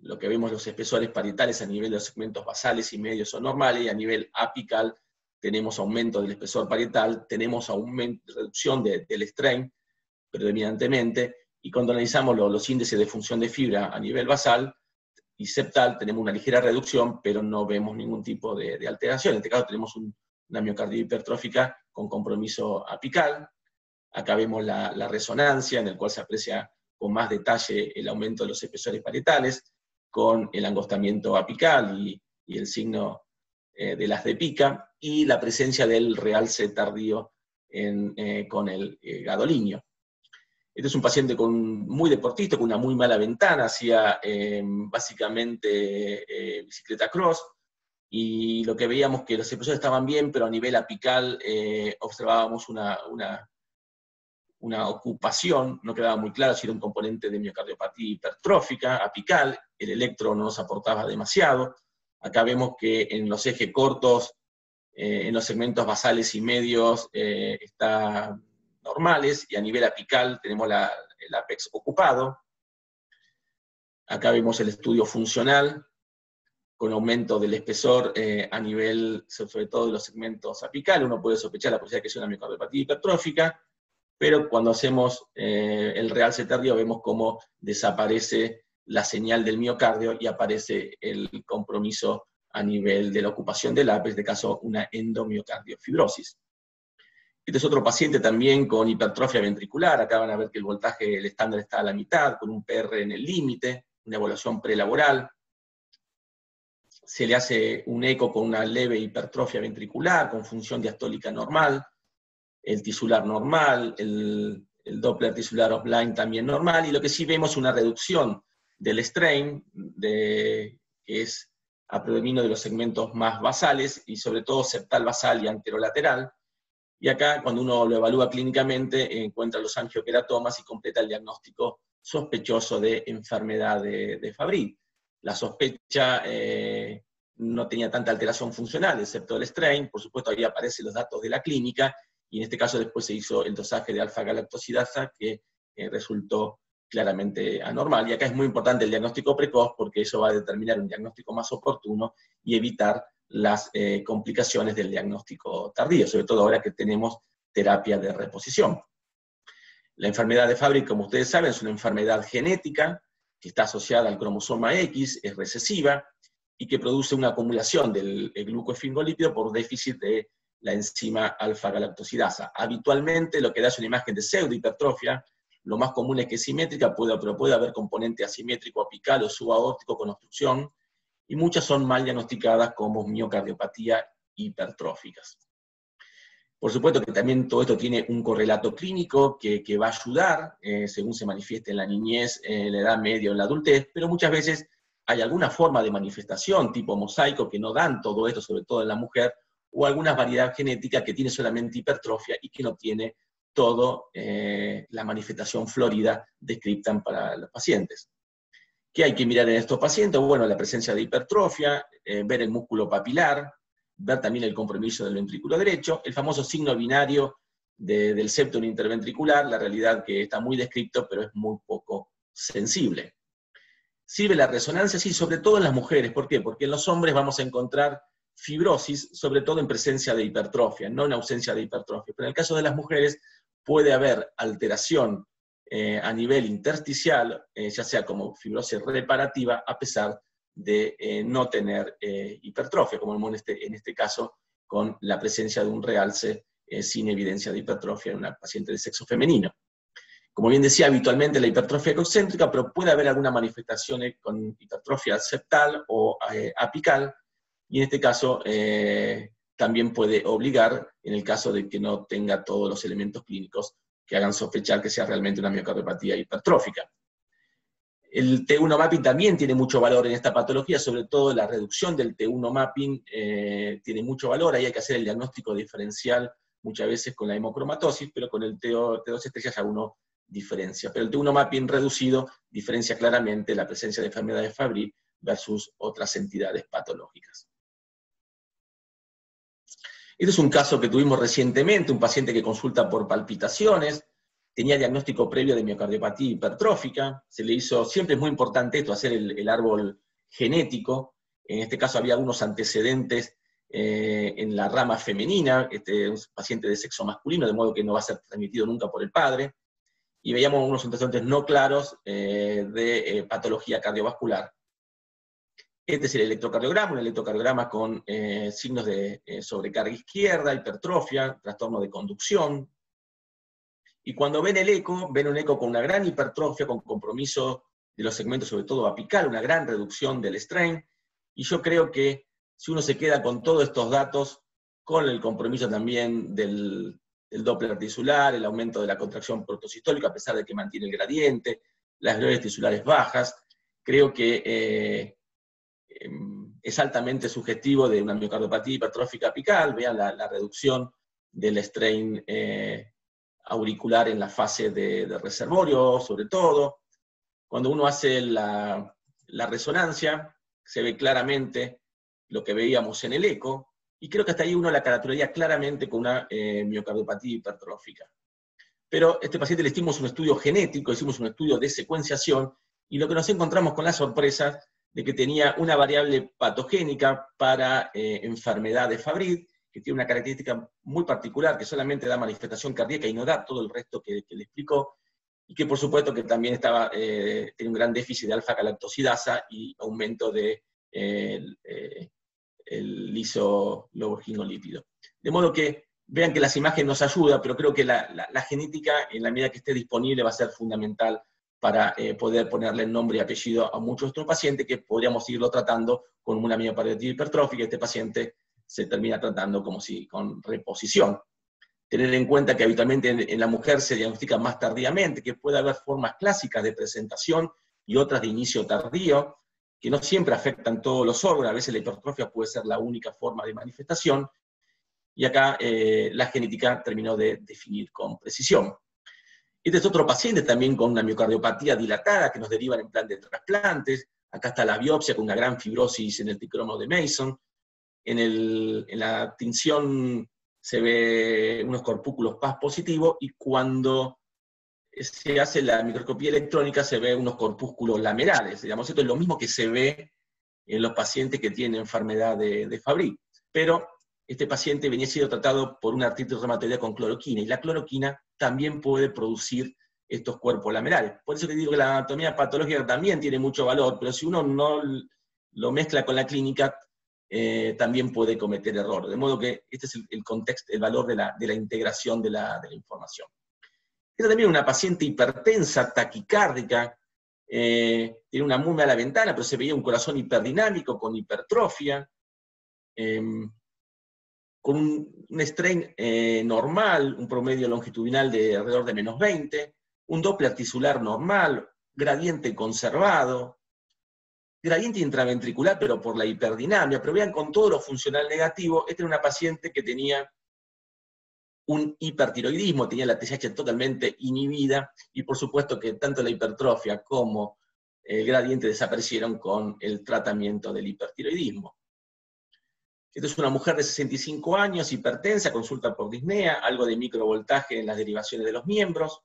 lo que vemos los espesores parietales a nivel de los segmentos basales y medios son normales, y a nivel apical tenemos aumento del espesor parietal, tenemos reducción del strain predominantemente, y cuando analizamos los índices de función de fibra a nivel basal y septal, tenemos una ligera reducción, pero no vemos ningún tipo de alteración. En este caso tenemos una miocardia hipertrófica con compromiso apical. Acá vemos la resonancia, en el cual se aprecia con más detalle el aumento de los espesores parietales, con el angostamiento apical y el signo de las de pica, y la presencia del realce tardío con el gadolinio. Este es un paciente muy deportista, con una muy mala ventana, hacía básicamente bicicleta cross, y lo que veíamos que los espesores estaban bien, pero a nivel apical observábamos una ocupación, no quedaba muy claro si era un componente de miocardiopatía hipertrófica apical, el electro no nos aportaba demasiado. Acá vemos que en los ejes cortos, en los segmentos basales y medios, está normales, y a nivel apical tenemos el apex ocupado. Acá vemos el estudio funcional, con aumento del espesor a nivel, sobre todo de los segmentos apicales. Uno puede sospechar la posibilidad de que sea una miocardiopatía hipertrófica, pero cuando hacemos el realce tardío vemos cómo desaparece la señal del miocardio y aparece el compromiso a nivel de la ocupación del ápice, en este caso una endomiocardiofibrosis. Este es otro paciente también con hipertrofia ventricular, acá van a ver que el voltaje, el estándar está a la mitad, con un PR en el límite, una evaluación prelaboral. Se le hace un eco con una leve hipertrofia ventricular, con función diastólica normal, el tisular normal, el Doppler tisular offline también normal, y lo que sí vemos es una reducción del strain, que es a predominio de los segmentos más basales, y sobre todo septal basal y anterolateral. Y acá, cuando uno lo evalúa clínicamente, encuentra los angioqueratomas y completa el diagnóstico sospechoso de enfermedad de Fabry. La sospecha no tenía tanta alteración funcional, excepto el strain. Por supuesto, ahí aparecen los datos de la clínica, y en este caso después se hizo el dosaje de alfa-galactosidasa, que resultó claramente anormal. Y acá es muy importante el diagnóstico precoz, porque eso va a determinar un diagnóstico más oportuno y evitar las complicaciones del diagnóstico tardío, sobre todo ahora que tenemos terapia de reposición. La enfermedad de Fabry, como ustedes saben, es una enfermedad genética que está asociada al cromosoma X, es recesiva, y que produce una acumulación del glucofingolípido por déficit de la enzima alfa-galactosidasa. Habitualmente lo que da es una imagen de pseudohipertrofia, lo más común es que es simétrica, pero puede haber componente asimétrico, apical o subaórtico con obstrucción, y muchas son mal diagnosticadas como miocardiopatía hipertróficas. Por supuesto que también todo esto tiene un correlato clínico que va a ayudar, según se manifieste en la niñez, en la edad media o en la adultez, pero muchas veces hay alguna forma de manifestación, tipo mosaico, que no dan todo esto, sobre todo en la mujer, o alguna variedad genética que tiene solamente hipertrofia y que no tiene toda la manifestación florida descriptan para los pacientes. ¿Qué hay que mirar en estos pacientes? Bueno, la presencia de hipertrofia, ver el músculo papilar, ver también el compromiso del ventrículo derecho, el famoso signo binario del septum interventricular, la realidad que está muy descrito, pero es muy poco sensible. ¿Sirve la resonancia? Sí, sobre todo en las mujeres. ¿Por qué? Porque en los hombres vamos a encontrar fibrosis, sobre todo en presencia de hipertrofia, no en ausencia de hipertrofia. Pero en el caso de las mujeres puede haber alteración a nivel intersticial, ya sea como fibrosis reparativa, a pesar de no tener hipertrofia, como vemos en este caso con la presencia de un realce sin evidencia de hipertrofia en una paciente de sexo femenino. Como bien decía, habitualmente la hipertrofia concéntrica, pero puede haber alguna manifestación con hipertrofia septal o apical, y en este caso también puede obligar, en el caso de que no tenga todos los elementos clínicos que hagan sospechar que sea realmente una miocardiopatía hipertrófica. El T1 mapping también tiene mucho valor en esta patología, sobre todo la reducción del T1 mapping tiene mucho valor, ahí hay que hacer el diagnóstico diferencial muchas veces con la hemocromatosis, pero con el T2 estrellas ya uno diferencia. Pero el T1 mapping reducido diferencia claramente la presencia de enfermedades Fabry versus otras entidades patológicas. Este es un caso que tuvimos recientemente, un paciente que consulta por palpitaciones, tenía diagnóstico previo de miocardiopatía hipertrófica, se le hizo, siempre es muy importante esto, hacer el árbol genético, en este caso había unos antecedentes en la rama femenina, este es un paciente de sexo masculino, de modo que no va a ser transmitido nunca por el padre, y veíamos unos antecedentes no claros de patología cardiovascular. Este es el electrocardiograma con signos de sobrecarga izquierda, hipertrofia, trastorno de conducción. Y cuando ven el eco, ven un eco con una gran hipertrofia, con compromiso de los segmentos, sobre todo apical, una gran reducción del strain. Y yo creo que si uno se queda con todos estos datos, con el compromiso también del Doppler tisular, el aumento de la contracción protosistólica, a pesar de que mantiene el gradiente, las glorias tisulares bajas, creo que... es altamente sugestivo de una miocardiopatía hipertrófica apical, vean la reducción del strain auricular en la fase de reservorio, sobre todo. Cuando uno hace la resonancia, se ve claramente lo que veíamos en el eco, y creo que hasta ahí uno la caracterizaría claramente con una miocardiopatía hipertrófica. Pero a este paciente le hicimos un estudio genético, hicimos un estudio de secuenciación, y lo que nos encontramos con la sorpresa de que tenía una variable patogénica para enfermedad de Fabry, que tiene una característica muy particular, que solamente da manifestación cardíaca y no da todo el resto que le explicó, y que por supuesto que también tiene un gran déficit de alfa-galactosidasa y aumento de el lisolobogingolípido. De modo que vean que las imágenes nos ayudan, pero creo que la genética, en la medida que esté disponible, va a ser fundamental para poder ponerle nombre y apellido a muchos de estos pacientes que podríamos irlo tratando con una miocardiopatía hipertrófica. Este paciente se termina tratando como si con reposición. Tener en cuenta que habitualmente en la mujer se diagnostica más tardíamente, que puede haber formas clásicas de presentación y otras de inicio tardío, que no siempre afectan todos los órganos, a veces la hipertrofia puede ser la única forma de manifestación, y acá la genética terminó de definir con precisión. Este es otro paciente también con una miocardiopatía dilatada que nos derivan en plan de trasplantes. Acá está la biopsia con una gran fibrosis en el tricromo de Mason. En la tinción se ve unos corpúculos PAS positivos y cuando se hace la microscopía electrónica se ve unos corpúsculos lamerales. Digamos, esto es lo mismo que se ve en los pacientes que tienen enfermedad de Fabry. Pero este paciente venía siendo tratado por una artritis reumatoidea con cloroquina, y la cloroquina también puede producir estos cuerpos lamerales. Por eso te digo que la anatomía patológica también tiene mucho valor, pero si uno no lo mezcla con la clínica, también puede cometer error. De modo que este es el contexto, el valor de la integración de la información. Esta también es una paciente hipertensa, taquicárdica, tiene una murmura a la ventana, pero se veía un corazón hiperdinámico con hipertrofia, con un strain normal, un promedio longitudinal de alrededor de menos 20, un Doppler tisular normal, gradiente conservado, gradiente intraventricular, pero por la hiperdinamia, pero vean con todo lo funcional negativo, esta era una paciente que tenía un hipertiroidismo, tenía la TSH totalmente inhibida, y por supuesto que tanto la hipertrofia como el gradiente desaparecieron con el tratamiento del hipertiroidismo. Esta es una mujer de 65 años, hipertensa, consulta por disnea, algo de microvoltaje en las derivaciones de los miembros.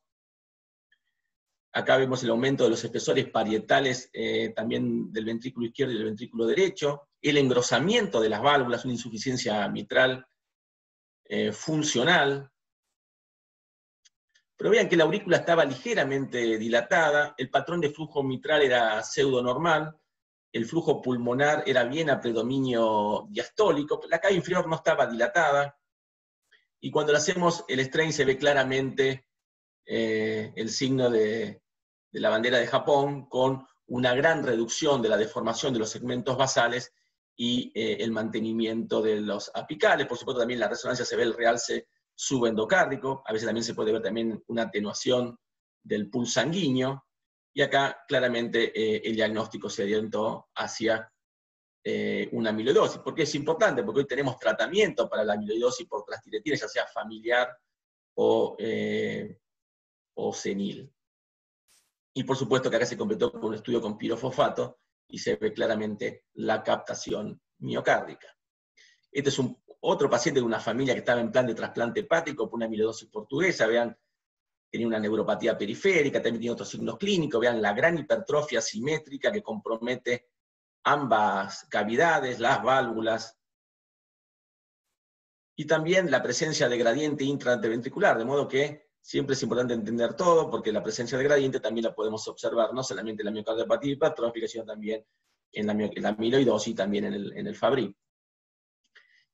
Acá vemos el aumento de los espesores parietales también del ventrículo izquierdo y del ventrículo derecho, el engrosamiento de las válvulas, una insuficiencia mitral funcional. Pero vean que la aurícula estaba ligeramente dilatada, el patrón de flujo mitral era pseudonormal, el flujo pulmonar era bien a predominio diastólico, la cara inferior no estaba dilatada, y cuando le hacemos el strain se ve claramente el signo de la bandera de Japón, con una gran reducción de la deformación de los segmentos basales y el mantenimiento de los apicales, por supuesto también en la resonancia se ve el realce subendocárdico, a veces también se puede ver también una atenuación del pulso sanguíneo, y acá claramente el diagnóstico se orientó hacia una amiloidosis. ¿Por qué es importante? Porque hoy tenemos tratamiento para la amiloidosis por transtiretina, ya sea familiar o senil. Y por supuesto que acá se completó con un estudio con pirofosfato, y se ve claramente la captación miocárdica. Este es otro paciente de una familia que estaba en plan de trasplante hepático por una amiloidosis portuguesa, vean, tenía una neuropatía periférica, también tiene otros signos clínicos, vean la gran hipertrofia simétrica que compromete ambas cavidades, las válvulas, y también la presencia de gradiente intraventricular, de modo que siempre es importante entender todo, porque la presencia de gradiente también la podemos observar, no solamente en la miocardiopatía hipertrófica, sino también en la amiloidosis y también en el Fabry.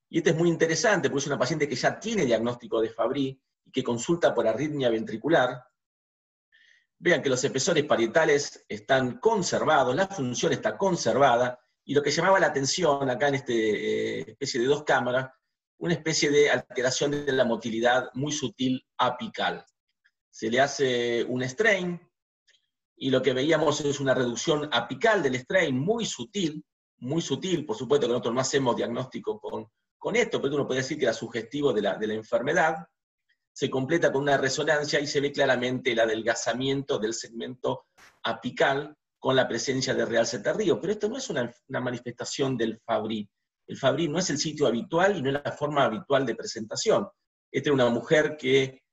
Y este es muy interesante, porque es una paciente que ya tiene diagnóstico de Fabry, y que consulta por arritmia ventricular. Vean que los espesores parietales están conservados, la función está conservada, y lo que llamaba la atención acá en esta especie de dos cámaras, una especie de alteración de la motilidad muy sutil apical. Se le hace un strain, y lo que veíamos es una reducción apical del strain muy sutil, por supuesto que nosotros no hacemos diagnóstico con esto, pero uno podría decir que era sugestivo de la enfermedad. Se completa con una resonancia y se ve claramente el adelgazamiento del segmento apical con la presencia de realce tardío, pero esto no es una manifestación del Fabry. El Fabry no es el sitio habitual y no es la forma habitual de presentación. Esta era una mujer que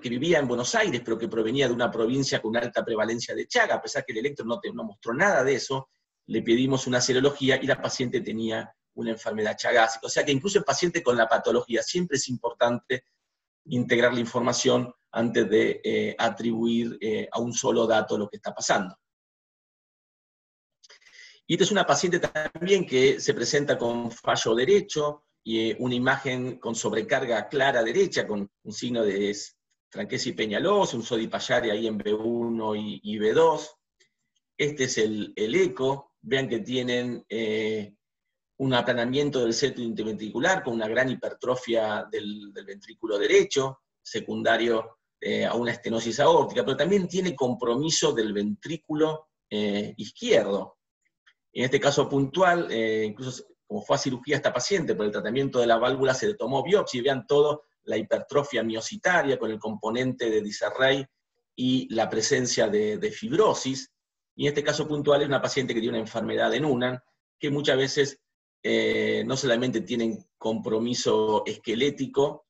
vivía en Buenos Aires, pero que provenía de una provincia con una alta prevalencia de chaga, a pesar que el electro no mostró nada de eso, le pedimos una serología y la paciente tenía una enfermedad chagásica. O sea que incluso el paciente con la patología siempre es importante integrar la información antes de atribuir a un solo dato lo que está pasando. Y esta es una paciente también que se presenta con fallo derecho, y una imagen con sobrecarga clara derecha, con un signo de Franchesi Peñalosa, un sodipallare ahí en B1 y B2. Este es el eco, vean que tienen un aplanamiento del septum interventricular con una gran hipertrofia del ventrículo derecho, secundario a una estenosis aórtica, pero también tiene compromiso del ventrículo izquierdo. En este caso puntual, incluso como fue a cirugía esta paciente, por el tratamiento de la válvula se le tomó biopsia, y vean todo la hipertrofia miocitaria con el componente de disarray y la presencia de fibrosis. Y en este caso puntual es una paciente que tiene una enfermedad de Noonan, que muchas veces no solamente tienen compromiso esquelético,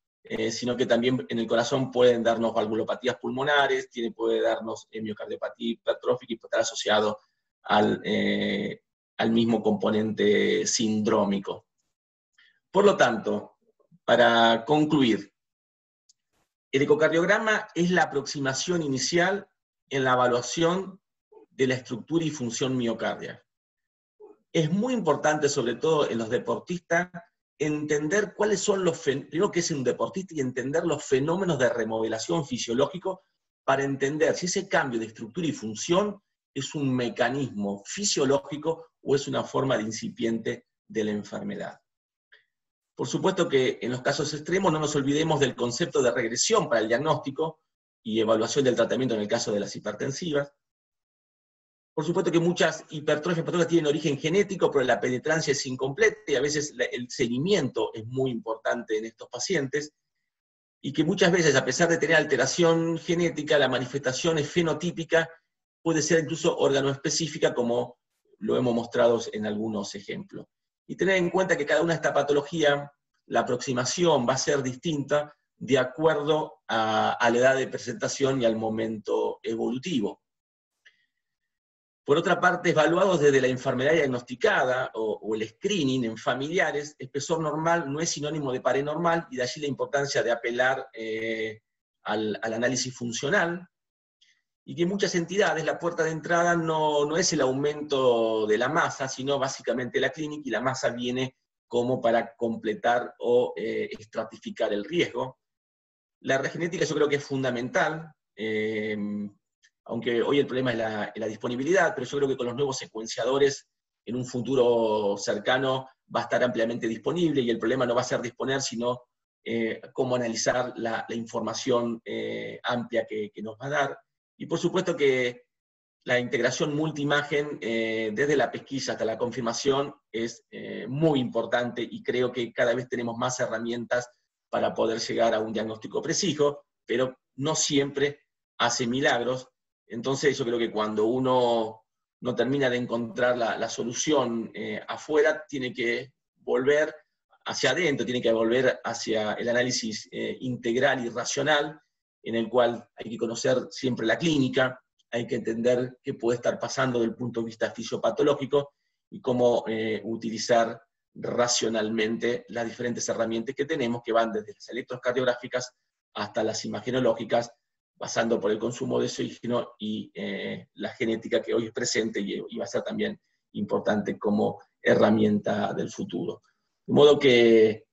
sino que también en el corazón pueden darnos valvulopatías pulmonares, puede darnos miocardiopatía hipertrófica y puede estar asociado al mismo componente sindrómico. Por lo tanto, para concluir, el ecocardiograma es la aproximación inicial en la evaluación de la estructura y función miocárdica. Es muy importante, sobre todo en los deportistas, entender cuáles son los fenómenos, primero que es un deportista, y entender los fenómenos de remodelación fisiológico para entender si ese cambio de estructura y función es un mecanismo fisiológico o es una forma de incipiente de la enfermedad. Por supuesto que en los casos extremos no nos olvidemos del concepto de regresión para el diagnóstico y evaluación del tratamiento en el caso de las hipertensivas. Por supuesto que muchas hipertrofias tienen origen genético, pero la penetrancia es incompleta y a veces el seguimiento es muy importante en estos pacientes, y que muchas veces, a pesar de tener alteración genética, la manifestación es fenotípica, puede ser incluso organoespecífica, como lo hemos mostrado en algunos ejemplos. Y tener en cuenta que cada una de estas patologías, la aproximación va a ser distinta de acuerdo a la edad de presentación y al momento evolutivo. Por otra parte, evaluados desde la enfermedad diagnosticada o el screening en familiares, espesor normal no es sinónimo de pared normal, y de allí la importancia de apelar al análisis funcional, y que en muchas entidades la puerta de entrada no es el aumento de la masa, sino básicamente la clínica, y la masa viene como para completar o estratificar el riesgo. La genética yo creo que es fundamental, aunque hoy el problema es la disponibilidad, pero yo creo que con los nuevos secuenciadores en un futuro cercano va a estar ampliamente disponible, y el problema no va a ser disponer, sino cómo analizar la información amplia que nos va a dar. Y por supuesto que la integración multiimagen, desde la pesquisa hasta la confirmación, es muy importante, y creo que cada vez tenemos más herramientas para poder llegar a un diagnóstico preciso, pero no siempre hace milagros. Entonces yo creo que cuando uno no termina de encontrar la solución afuera, tiene que volver hacia adentro, tiene que volver hacia el análisis integral y racional, en el cual hay que conocer siempre la clínica, hay que entender qué puede estar pasando desde el punto de vista fisiopatológico y cómo utilizar racionalmente las diferentes herramientas que tenemos, que van desde las electrocardiográficas hasta las imagenológicas, pasando por el consumo de oxígeno y la genética, que hoy es presente y va a ser también importante como herramienta del futuro. De modo que,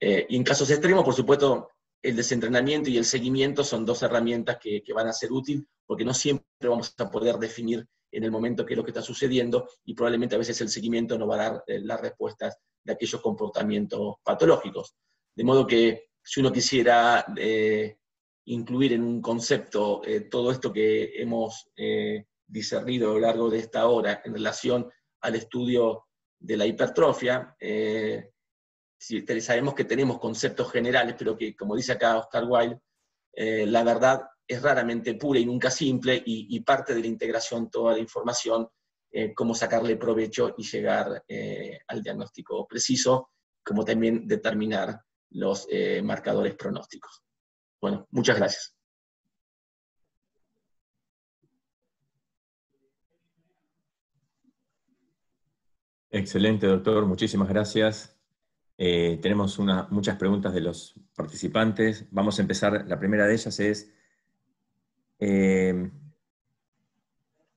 en casos extremos, por supuesto, el desentrenamiento y el seguimiento son dos herramientas que van a ser útiles, porque no siempre vamos a poder definir en el momento qué es lo que está sucediendo, y probablemente a veces el seguimiento no va a dar las respuestas de aquellos comportamientos patológicos. De modo que, si uno quisiera incluir en un concepto todo esto que hemos discernido a lo largo de esta hora en relación al estudio de la hipertrofia, sabemos que tenemos conceptos generales, pero que, como dice acá Oscar Wilde, la verdad es raramente pura y nunca simple, y parte de la integración toda la información, cómo sacarle provecho y llegar al diagnóstico preciso, como también determinar los marcadores pronósticos. Bueno, muchas gracias. Excelente, doctor, muchísimas gracias. Tenemos muchas preguntas de los participantes. Vamos a empezar, la primera de ellas es,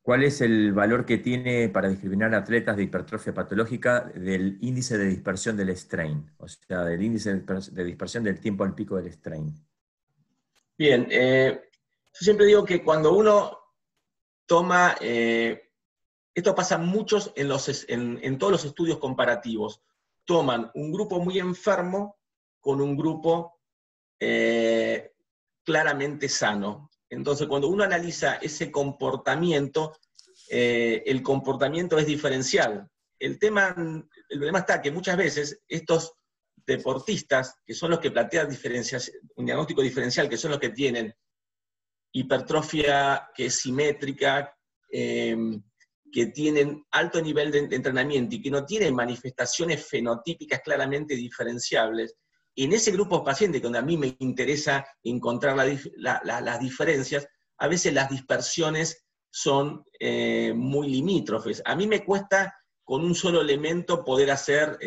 ¿cuál es el valor que tiene para discriminar atletas de hipertrofia patológica del índice de dispersión del strain? O sea, del índice de dispersión del tiempo al pico del strain. Bien, yo siempre digo que cuando uno toma... esto pasa muchos en todos los estudios comparativos. Toman un grupo muy enfermo con un grupo claramente sano. Entonces, cuando uno analiza ese comportamiento, el comportamiento es diferencial. El problema está que muchas veces estos deportistas, que son los que plantean un diagnóstico diferencial, que son los que tienen hipertrofia que es simétrica, que tienen alto nivel de entrenamiento y que no tienen manifestaciones fenotípicas claramente diferenciables, y en ese grupo de pacientes, donde a mí me interesa encontrar las diferencias, a veces las dispersiones son muy limítrofes. A mí me cuesta con un solo elemento poder hacer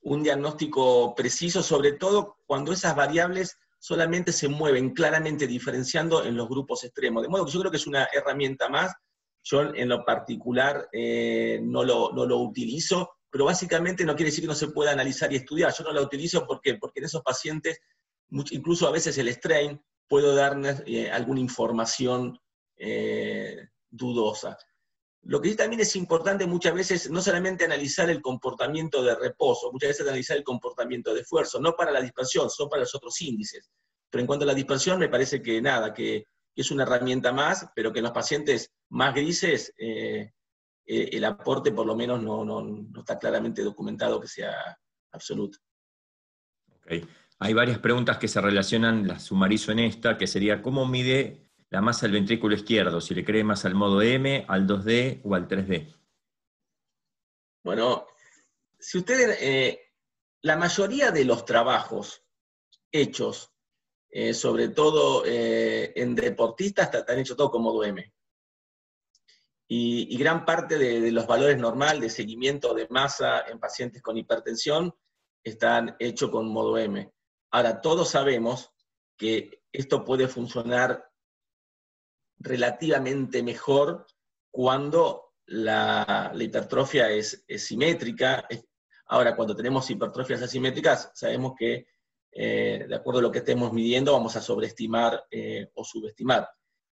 un diagnóstico preciso, sobre todo cuando esas variables solamente se mueven claramente diferenciando en los grupos extremos. De modo que yo creo que es una herramienta más. Yo en lo particular no lo utilizo, pero básicamente no quiere decir que no se pueda analizar y estudiar. Yo no la utilizo, ¿por qué? Porque en esos pacientes, incluso a veces el strain, puedo darles alguna información dudosa. Lo que sí también es importante muchas veces, no solamente analizar el comportamiento de reposo, muchas veces analizar el comportamiento de esfuerzo, no para la dispersión, son para los otros índices. Pero en cuanto a la dispersión, me parece que nada, que es una herramienta más, pero que en los pacientes más grises el aporte por lo menos no está claramente documentado que sea absoluto. Okay. Hay varias preguntas que se relacionan, las sumarizo en esta, que sería ¿cómo mide la masa del ventrículo izquierdo? Si le cree más al modo M, al 2D o al 3D. Bueno, si ustedes, la mayoría de los trabajos hechos, sobre todo en deportistas, están hechos todo con modo M. Y gran parte de los valores normales de seguimiento de masa en pacientes con hipertensión están hechos con modo M. Ahora, todos sabemos que esto puede funcionar relativamente mejor cuando la hipertrofia es simétrica. Ahora, cuando tenemos hipertrofias asimétricas, sabemos que de acuerdo a lo que estemos midiendo, vamos a sobreestimar o subestimar.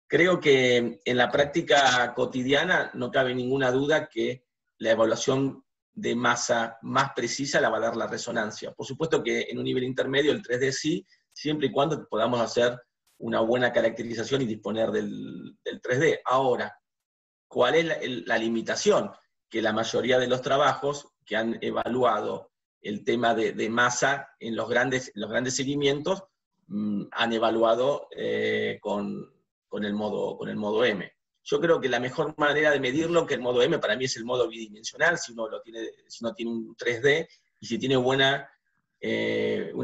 Creo que en la práctica cotidiana no cabe ninguna duda que la evaluación de masa más precisa la va a dar la resonancia. Por supuesto que en un nivel intermedio el 3D sí, siempre y cuando podamos hacer una buena caracterización y disponer del 3D. Ahora, ¿cuál es la limitación? Que la mayoría de los trabajos que han evaluado el tema de masa en los grandes seguimientos han evaluado con el modo M. Yo creo que la mejor manera de medirlo, que el modo M para mí es el modo bidimensional, si uno tiene un 3D, y si tiene una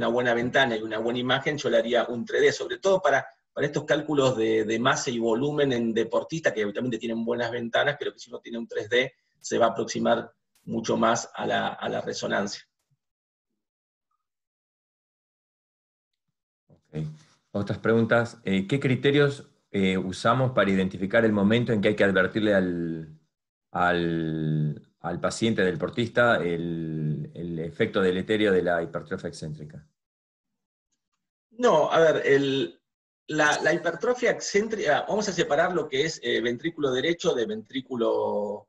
buena ventana y una buena imagen, yo le haría un 3D, sobre todo para estos cálculos de masa y volumen en deportistas, que obviamente tienen buenas ventanas, pero que si uno tiene un 3D se va a aproximar mucho más a la resonancia. Okay. Otras preguntas. ¿Qué criterios usamos para identificar el momento en que hay que advertirle al paciente, del deportista, el efecto deleterio de la hipertrofia excéntrica? No, a ver, la hipertrofia excéntrica, vamos a separar lo que es ventrículo derecho de ventrículo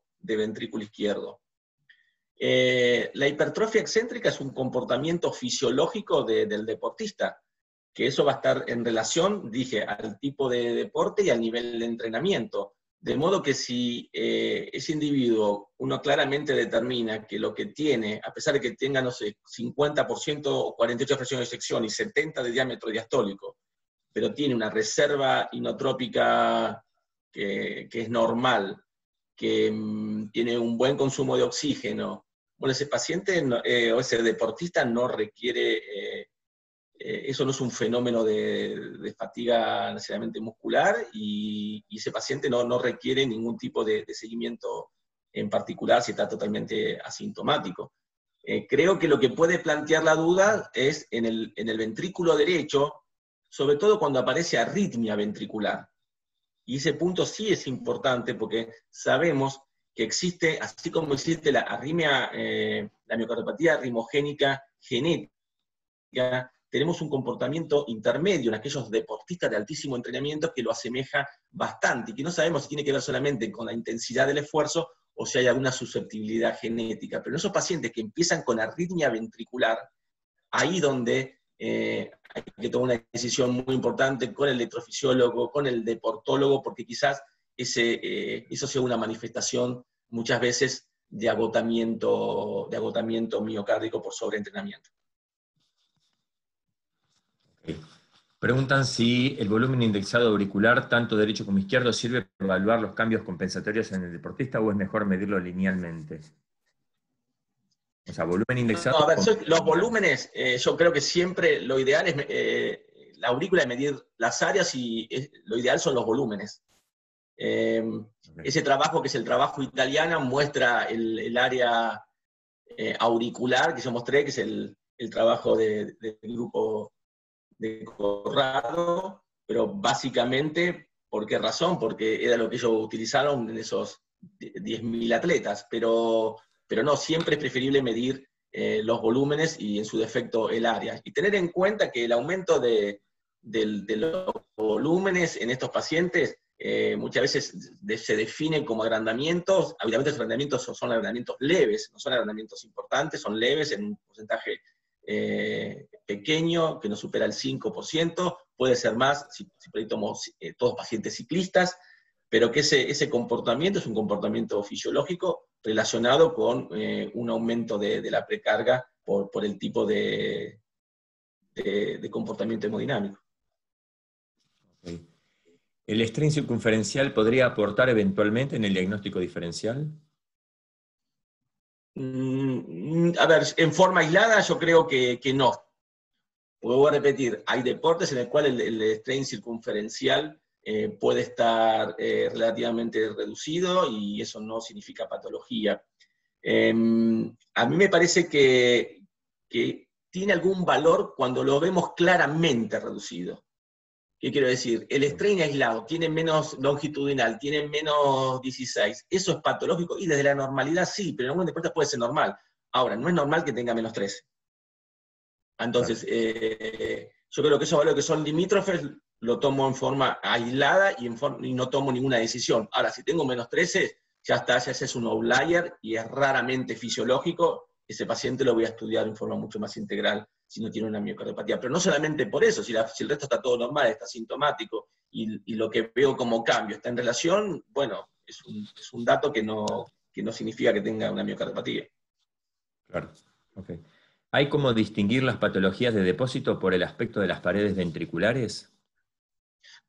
izquierdo. La hipertrofia excéntrica es un comportamiento fisiológico del deportista, que eso va a estar en relación, dije, al tipo de deporte y al nivel de entrenamiento. De modo que si ese individuo, uno claramente determina que lo que tiene, a pesar de que tenga, no sé, 50% o 48 flexiones de sección y 70 de diámetro diastólico, pero tiene una reserva inotrópica que es normal, que tiene un buen consumo de oxígeno, bueno, ese paciente o ese deportista no requiere... eso no es un fenómeno de fatiga necesariamente muscular, y ese paciente no requiere ningún tipo de seguimiento en particular si está totalmente asintomático. Creo que lo que puede plantear la duda es en el ventrículo derecho, sobre todo cuando aparece arritmia ventricular. Y ese punto sí es importante porque sabemos que existe, así como existe la arritmia, la miocardiopatía arritmogénica genética, tenemos un comportamiento intermedio en aquellos deportistas de altísimo entrenamiento que lo asemeja bastante, y que no sabemos si tiene que ver solamente con la intensidad del esfuerzo o si hay alguna susceptibilidad genética. Pero en esos pacientes que empiezan con arritmia ventricular, ahí donde hay que tomar una decisión muy importante con el electrofisiólogo, con el deportólogo, porque quizás eso sea una manifestación muchas veces de agotamiento miocárdico por sobreentrenamiento. Preguntan si el volumen indexado auricular, tanto derecho como izquierdo, sirve para evaluar los cambios compensatorios en el deportista o es mejor medirlo linealmente. O sea, volumen indexado... No, a ver, los volúmenes, yo creo que siempre lo ideal es, la aurícula es medir las áreas y lo ideal son los volúmenes. Okay. Ese trabajo, que es el trabajo italiano, muestra el área auricular, que yo mostré, que es el trabajo del grupo... de Corrado, pero básicamente, ¿por qué razón? Porque era lo que ellos utilizaron en esos 10.000 atletas, pero no, siempre es preferible medir los volúmenes y en su defecto el área. Y tener en cuenta que el aumento de los volúmenes en estos pacientes muchas veces se define como agrandamientos, habitualmente los agrandamientos son agrandamientos leves, no son agrandamientos importantes, son leves en un porcentaje pequeño, que no supera el 5%, puede ser más si predicamos todos pacientes ciclistas, pero que ese comportamiento es un comportamiento fisiológico relacionado con un aumento de la precarga por el tipo de comportamiento hemodinámico. Okay. ¿El strain circunferencial podría aportar eventualmente en el diagnóstico diferencial? A ver, en forma aislada yo creo que no. Vuelvo a repetir, hay deportes en el cual el strain circunferencial puede estar relativamente reducido y eso no significa patología. A mí me parece que tiene algún valor cuando lo vemos claramente reducido. ¿Qué quiero decir? El strain aislado tiene menos longitudinal, tiene menos 16. Eso es patológico y desde la normalidad sí, pero en algunos deportes puede ser normal. Ahora, no es normal que tenga menos 13. Entonces, yo creo que esos valores que son limítrofes lo tomo en forma aislada y no tomo ninguna decisión. Ahora, si tengo menos 13, ya está, ya ese es un outlier y es raramente fisiológico, ese paciente lo voy a estudiar en forma mucho más integral si no tiene una miocardiopatía. Pero no solamente por eso, si el resto está todo normal, está sintomático, y lo que veo como cambio está en relación, bueno, es un dato que no significa que tenga una miocardiopatía. Claro, ok. ¿Hay cómo distinguir las patologías de depósito por el aspecto de las paredes ventriculares?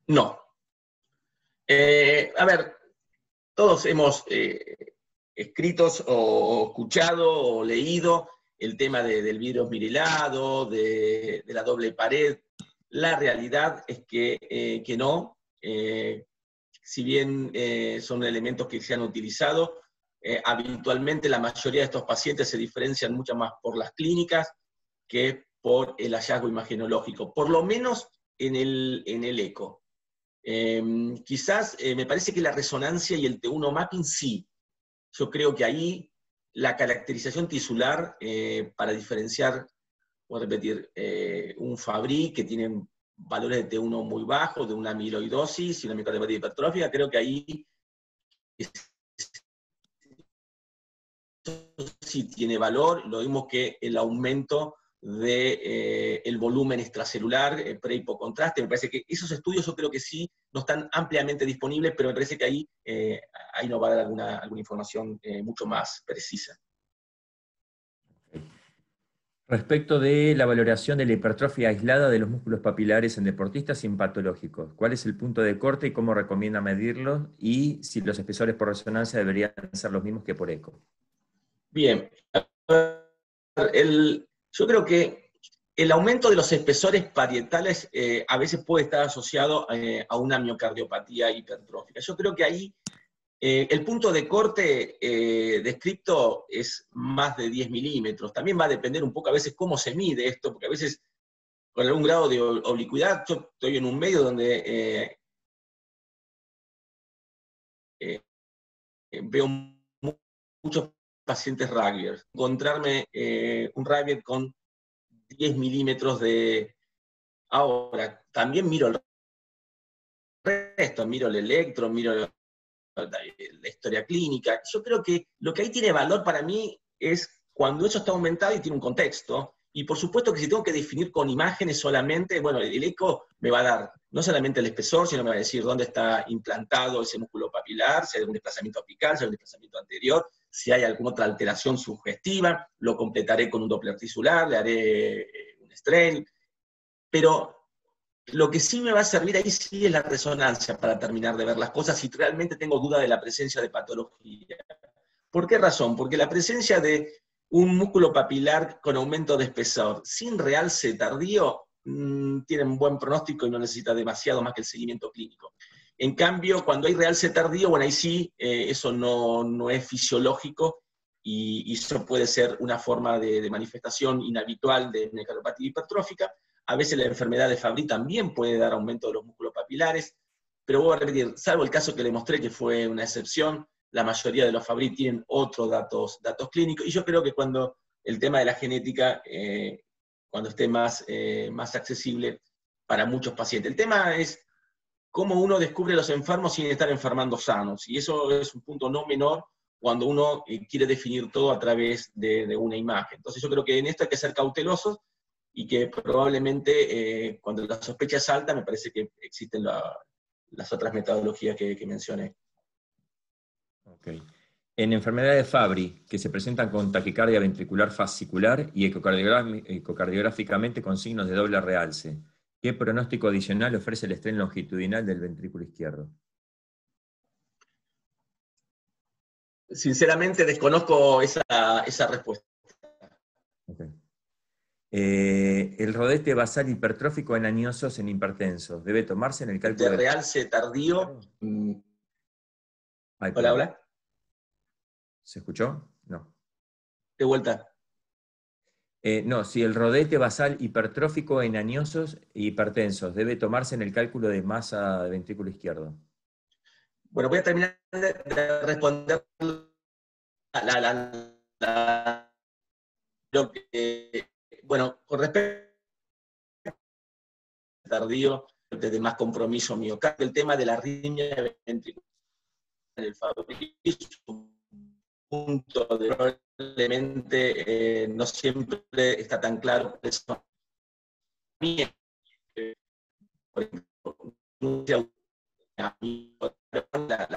No. A ver, todos hemos escritos o escuchado o leído el tema del vidrio esmirilado, de la doble pared. La realidad es que no. Si bien son elementos que se han utilizado, habitualmente la mayoría de estos pacientes se diferencian mucho más por las clínicas que por el hallazgo imagenológico, por lo menos en el eco. Quizás me parece que la resonancia y el T1 mapping sí. Yo creo que ahí la caracterización tisular para diferenciar, voy a repetir, un Fabry que tiene valores de T1 muy bajos, de una amiloidosis y una miocardiopatía hipertrófica, creo que ahí sí tiene valor. Lo mismo que el aumento del volumen extracelular, prehipocontraste. Me parece que esos estudios yo creo que sí, no están ampliamente disponibles, pero me parece que ahí nos va a dar alguna información mucho más precisa. Respecto de la valoración de la hipertrofia aislada de los músculos papilares en deportistas sin patológicos, ¿cuál es el punto de corte y cómo recomienda medirlos? Y si los espesores por resonancia deberían ser los mismos que por eco. Bien. Yo creo que el aumento de los espesores parietales a veces puede estar asociado a una miocardiopatía hipertrófica. Yo creo que ahí el punto de corte descripto es más de 10 milímetros. También va a depender un poco a veces cómo se mide esto, porque a veces con algún grado de oblicuidad, yo estoy en un medio donde veo muchos pacientes rugbyers. Encontrarme un rugbyer con 10 milímetros de... Ahora, también miro el resto, miro el electro, miro la historia clínica. Yo creo que lo que ahí tiene valor para mí es cuando eso está aumentado y tiene un contexto. Y por supuesto que si tengo que definir con imágenes solamente, bueno, el eco me va a dar no solamente el espesor, sino me va a decir dónde está implantado ese músculo papilar, si hay algún desplazamiento apical, si hay un desplazamiento anterior, si hay alguna otra alteración sugestiva, lo completaré con un Doppler tisular, le haré un strain, pero lo que sí me va a servir ahí sí es la resonancia para terminar de ver las cosas si realmente tengo duda de la presencia de patología. ¿Por qué razón? Porque la presencia de un músculo papilar con aumento de espesor sin realce tardío tiene un buen pronóstico y no necesita demasiado más que el seguimiento clínico. En cambio, cuando hay realce tardío, bueno, ahí sí, eso no es fisiológico y eso puede ser una forma de manifestación inhabitual de miocardiopatía hipertrófica. A veces la enfermedad de Fabry también puede dar aumento de los músculos papilares, pero voy a repetir, salvo el caso que le mostré que fue una excepción, la mayoría de los Fabry tienen otros datos clínicos, y yo creo que cuando el tema de la genética, cuando esté más accesible para muchos pacientes. El tema es cómo uno descubre a los enfermos sin estar enfermando sanos, y eso es un punto no menor cuando uno quiere definir todo a través de una imagen. Entonces yo creo que en esto hay que ser cautelosos, y que probablemente cuando la sospecha es alta, me parece que existen las otras metodologías que mencioné. Okay. En enfermedades Fabry, que se presentan con taquicardia ventricular fascicular y ecocardiográficamente con signos de doble realce, ¿qué pronóstico adicional ofrece el estrés longitudinal del ventrículo izquierdo? Sinceramente desconozco esa respuesta. Okay. El rodete basal hipertrófico en aniosos en hipertensos, ¿debe tomarse en el cálculo de realce tardío? Ay, hola. ¿Se escuchó? No. De vuelta. No, si el rodete basal hipertrófico en aniosos e hipertensos, ¿debe tomarse en el cálculo de masa de ventrículo izquierdo? Bueno, voy a terminar de responder lo que... Bueno, con respecto tardío, desde más compromiso miocardio, el tema de la arritmia ventricular del Fabrizio, punto de probablemente no siempre está tan claro. Eso. Por ejemplo, la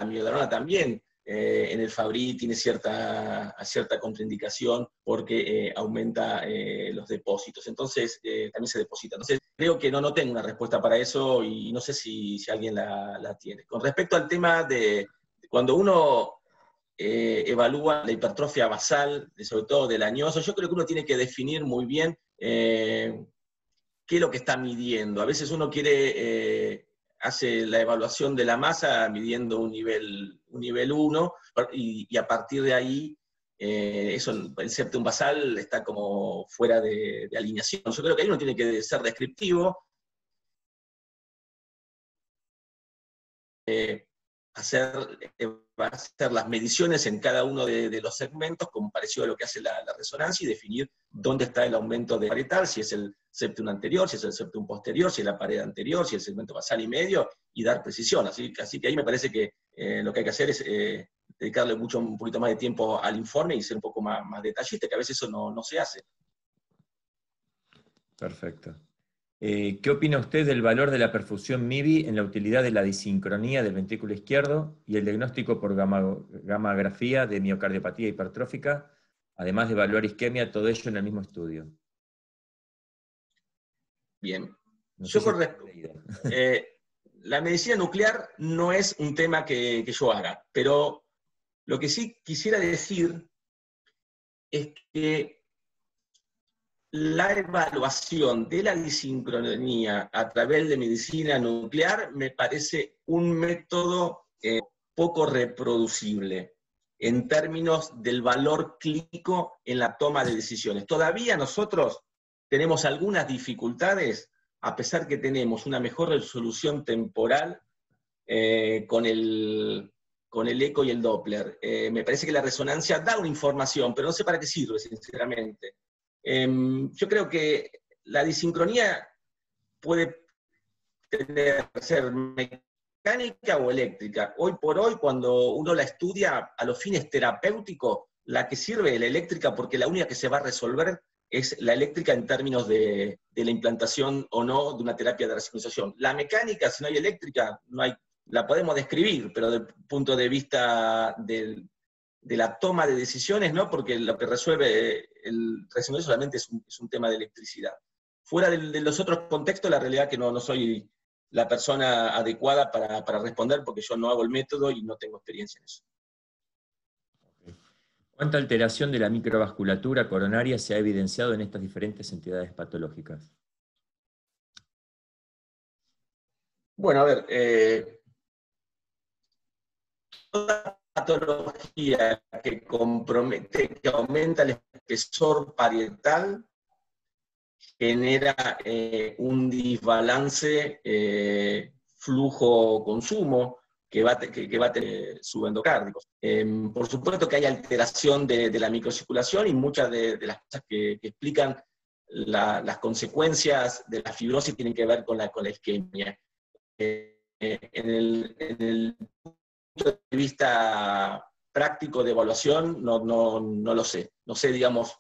miodarona también en el Fabry tiene cierta contraindicación porque aumenta los depósitos, entonces también se deposita. Entonces creo que no tengo una respuesta para eso y no sé si alguien la tiene. Con respecto al tema de cuando uno evalúa la hipertrofia basal, sobre todo del añoso, yo creo que uno tiene que definir muy bien qué es lo que está midiendo. A veces uno quiere... hace la evaluación de la masa midiendo un nivel 1 y a partir de ahí el septum basal está como fuera de alineación. Yo creo que ahí uno tiene que ser descriptivo, hacer las mediciones en cada uno de los segmentos, como parecido a lo que hace la resonancia, y definir dónde está el aumento de parietal, si es el septum anterior, si es el septum posterior, si es la pared anterior, si es el segmento basal y medio, y dar precisión. Así que ahí me parece que lo que hay que hacer es dedicarle un poquito más de tiempo al informe y ser un poco más detallista, que a veces eso no se hace. Perfecto. ¿Qué opina usted del valor de la perfusión MIBI en la utilidad de la disincronía del ventrículo izquierdo y el diagnóstico por gammagrafía de miocardiopatía hipertrófica, además de evaluar isquemia, todo ello en el mismo estudio? Bien. No sé la medicina nuclear no es un tema que yo haga, pero lo que sí quisiera decir es que la evaluación de la disincronía a través de medicina nuclear me parece un método poco reproducible en términos del valor clínico en la toma de decisiones. Todavía nosotros tenemos algunas dificultades, a pesar que tenemos una mejor resolución temporal con el eco y el Doppler. Me parece que la resonancia da una información, pero no sé para qué sirve, sinceramente. Yo creo que la disincronía puede ser mecánica o eléctrica. Hoy por hoy, cuando uno la estudia a los fines terapéuticos, la que sirve es la eléctrica, porque la única que se va a resolver es la eléctrica en términos de la implantación o no de una terapia de resincronización. La mecánica, si no hay eléctrica, la podemos describir, pero desde el punto de vista de la toma de decisiones, ¿no? Porque lo que resuelve el resincronizador solamente es un tema de electricidad. Fuera de los otros contextos, la realidad es que no soy la persona adecuada para responder, porque yo no hago el método y no tengo experiencia en eso. ¿Cuánta alteración de la microvasculatura coronaria se ha evidenciado en estas diferentes entidades patológicas? Bueno, a ver... toda patología que compromete, que aumenta el espesor parietal, genera un desbalance flujo-consumo, que va a tener subendocárdicos. Por supuesto que hay alteración de la microcirculación y muchas de las cosas que explican las consecuencias de la fibrosis tienen que ver con la isquemia. En el punto de vista práctico de evaluación, no lo sé. No sé, digamos,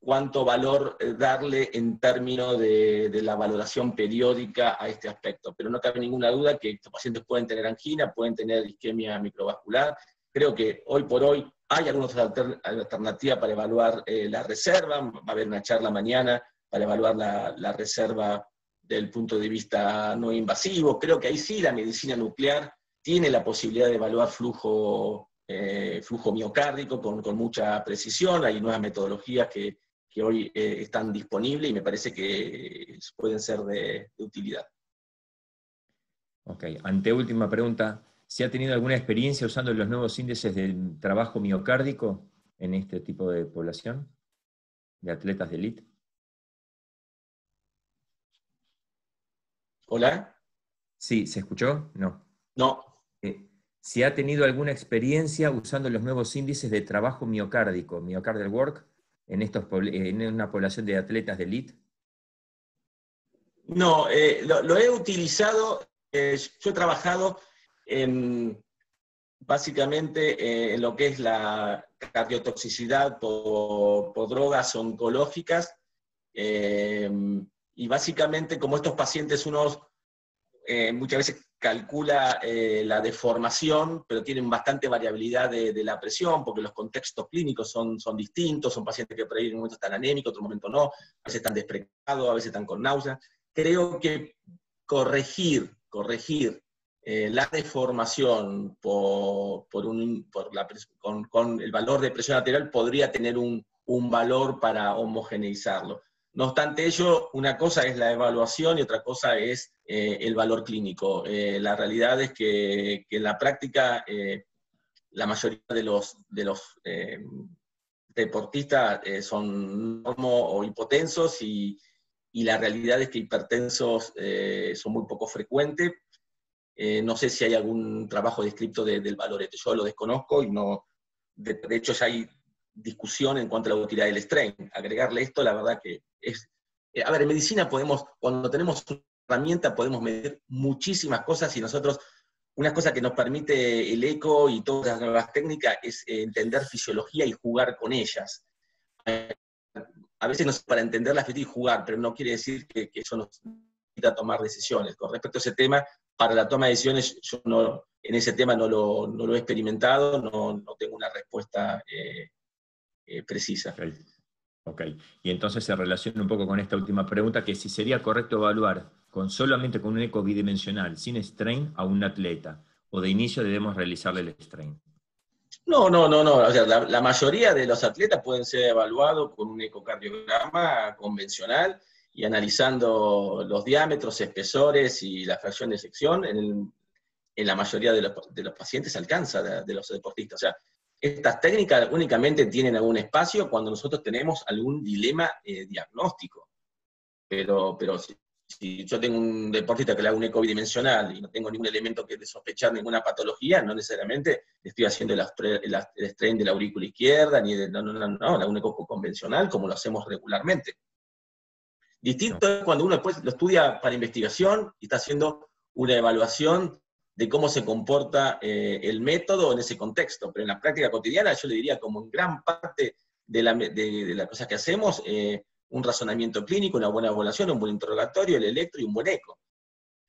cuánto valor darle en términos de la valoración periódica a este aspecto. Pero no cabe ninguna duda que estos pacientes pueden tener angina, pueden tener isquemia microvascular. Creo que hoy por hoy hay algunas alternativas para evaluar la reserva. Va a haber una charla mañana para evaluar la reserva del punto de vista no invasivo. Creo que ahí sí la medicina nuclear tiene la posibilidad de evaluar flujo miocárdico con mucha precisión. Hay nuevas metodologías que hoy están disponibles y me parece que pueden ser de utilidad. Ok, anteúltima pregunta. ¿Se ha tenido alguna experiencia usando los nuevos índices del trabajo miocárdico en este tipo de población, de atletas de élite? ¿Hola? Sí, ¿se escuchó? No. No. ¿Se ha tenido alguna experiencia usando los nuevos índices de trabajo miocárdico, miocardial work, en una población de atletas de elite? No, lo he utilizado, yo he trabajado Básicamente, lo que es la cardiotoxicidad por drogas oncológicas, y básicamente como estos pacientes uno muchas veces calcula la deformación, pero tienen bastante variabilidad de la presión, porque los contextos clínicos son distintos, son pacientes que por ahí en un momento están anémicos, otro momento no, a veces están desprecados, a veces están con náuseas. Creo que corregir la deformación con el valor de presión arterial podría tener un valor para homogeneizarlo. No obstante ello, una cosa es la evaluación y otra cosa es el valor clínico. La realidad es que en la práctica la mayoría de los deportistas son normo o hipotensos, y la realidad es que hipertensos son muy poco frecuentes. No sé si hay algún trabajo descripto del valorete, yo lo desconozco y no. De hecho, ya hay discusión en cuanto a la utilidad del strain. Agregarle esto, la verdad que es... a ver, en medicina podemos, cuando tenemos una herramienta, podemos medir muchísimas cosas, y nosotros, una cosa que nos permite el eco y todas las nuevas técnicas es entender fisiología y jugar con ellas. A veces para entender la fisiología y jugar, pero no quiere decir que eso nos permita tomar decisiones. Con respecto a ese tema, para la toma de decisiones, yo no, en ese tema no lo he experimentado, no tengo una respuesta precisa. Ok, y entonces se relaciona un poco con esta última pregunta, que si sería correcto evaluar solamente con un eco bidimensional, sin strain, a un atleta, o de inicio debemos realizarle el strain. No. O sea, la mayoría de los atletas pueden ser evaluados con un ecocardiograma convencional, y analizando los diámetros, espesores y la fracción de sección, en la mayoría de los pacientes alcanza, de los deportistas. O sea, estas técnicas únicamente tienen algún espacio cuando nosotros tenemos algún dilema diagnóstico. Pero si yo tengo un deportista que le hago un eco bidimensional y no tengo ningún elemento que sospechar ninguna patología, no necesariamente estoy haciendo el strain de la aurícula izquierda, ni no, un eco convencional como lo hacemos regularmente. Distinto es cuando uno después lo estudia para investigación y está haciendo una evaluación de cómo se comporta el método en ese contexto. Pero en la práctica cotidiana, yo le diría, como en gran parte de las cosas que hacemos, un razonamiento clínico, una buena evaluación, un buen interrogatorio, el electro y un buen eco.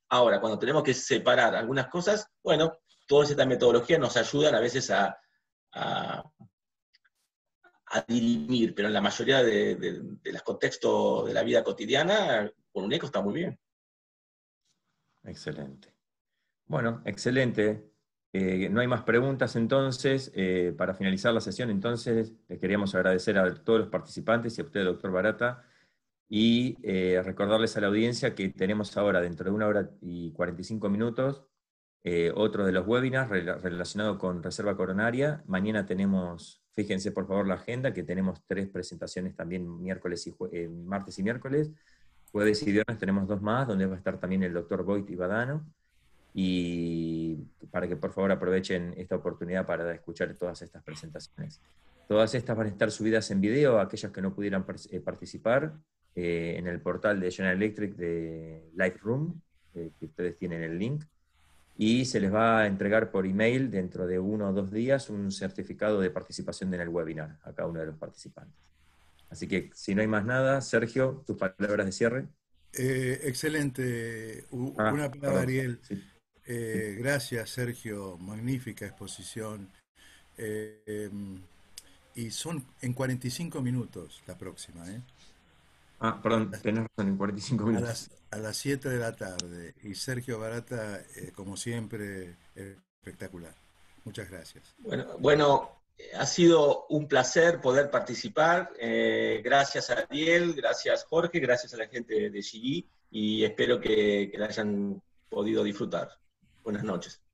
Ahora, cuando tenemos que separar algunas cosas, bueno, todas estas metodologías nos ayudan a veces a dirimir, pero en la mayoría de los contextos de la vida cotidiana, con un eco está muy bien. Excelente. Bueno, excelente. No hay más preguntas entonces. Para finalizar la sesión, entonces, les queríamos agradecer a todos los participantes y a usted, doctor Barata, y recordarles a la audiencia que tenemos ahora, dentro de 1 hora y 45 minutos, otro de los webinars relacionado con reserva coronaria. Mañana tenemos, fíjense por favor la agenda, que tenemos 3 presentaciones también, martes y miércoles. Jueves y viernes tenemos 2 más, donde va a estar también el doctor Boyd y Badano. Y para que por favor aprovechen esta oportunidad para escuchar todas estas presentaciones. Todas estas van a estar subidas en video, aquellas que no pudieran participar, en el portal de General Electric de Lightroom, que ustedes tienen el link. Y se les va a entregar por email dentro de 1 o 2 días un certificado de participación en el webinar a cada uno de los participantes. Así que, si no hay más nada, Sergio, tus palabras de cierre. Excelente. Una palabra, Ariel. Sí. Gracias, Sergio. Magnífica exposición. Y son en 45 minutos la próxima, ¿eh? Ah, perdón, tenés razón, en 45 minutos. A las 7 de la tarde. Y Sergio Barata, como siempre, espectacular. Muchas gracias. Bueno, ha sido un placer poder participar. Gracias a Ariel, gracias Jorge, gracias a la gente de GE, y espero que la hayan podido disfrutar. Buenas noches.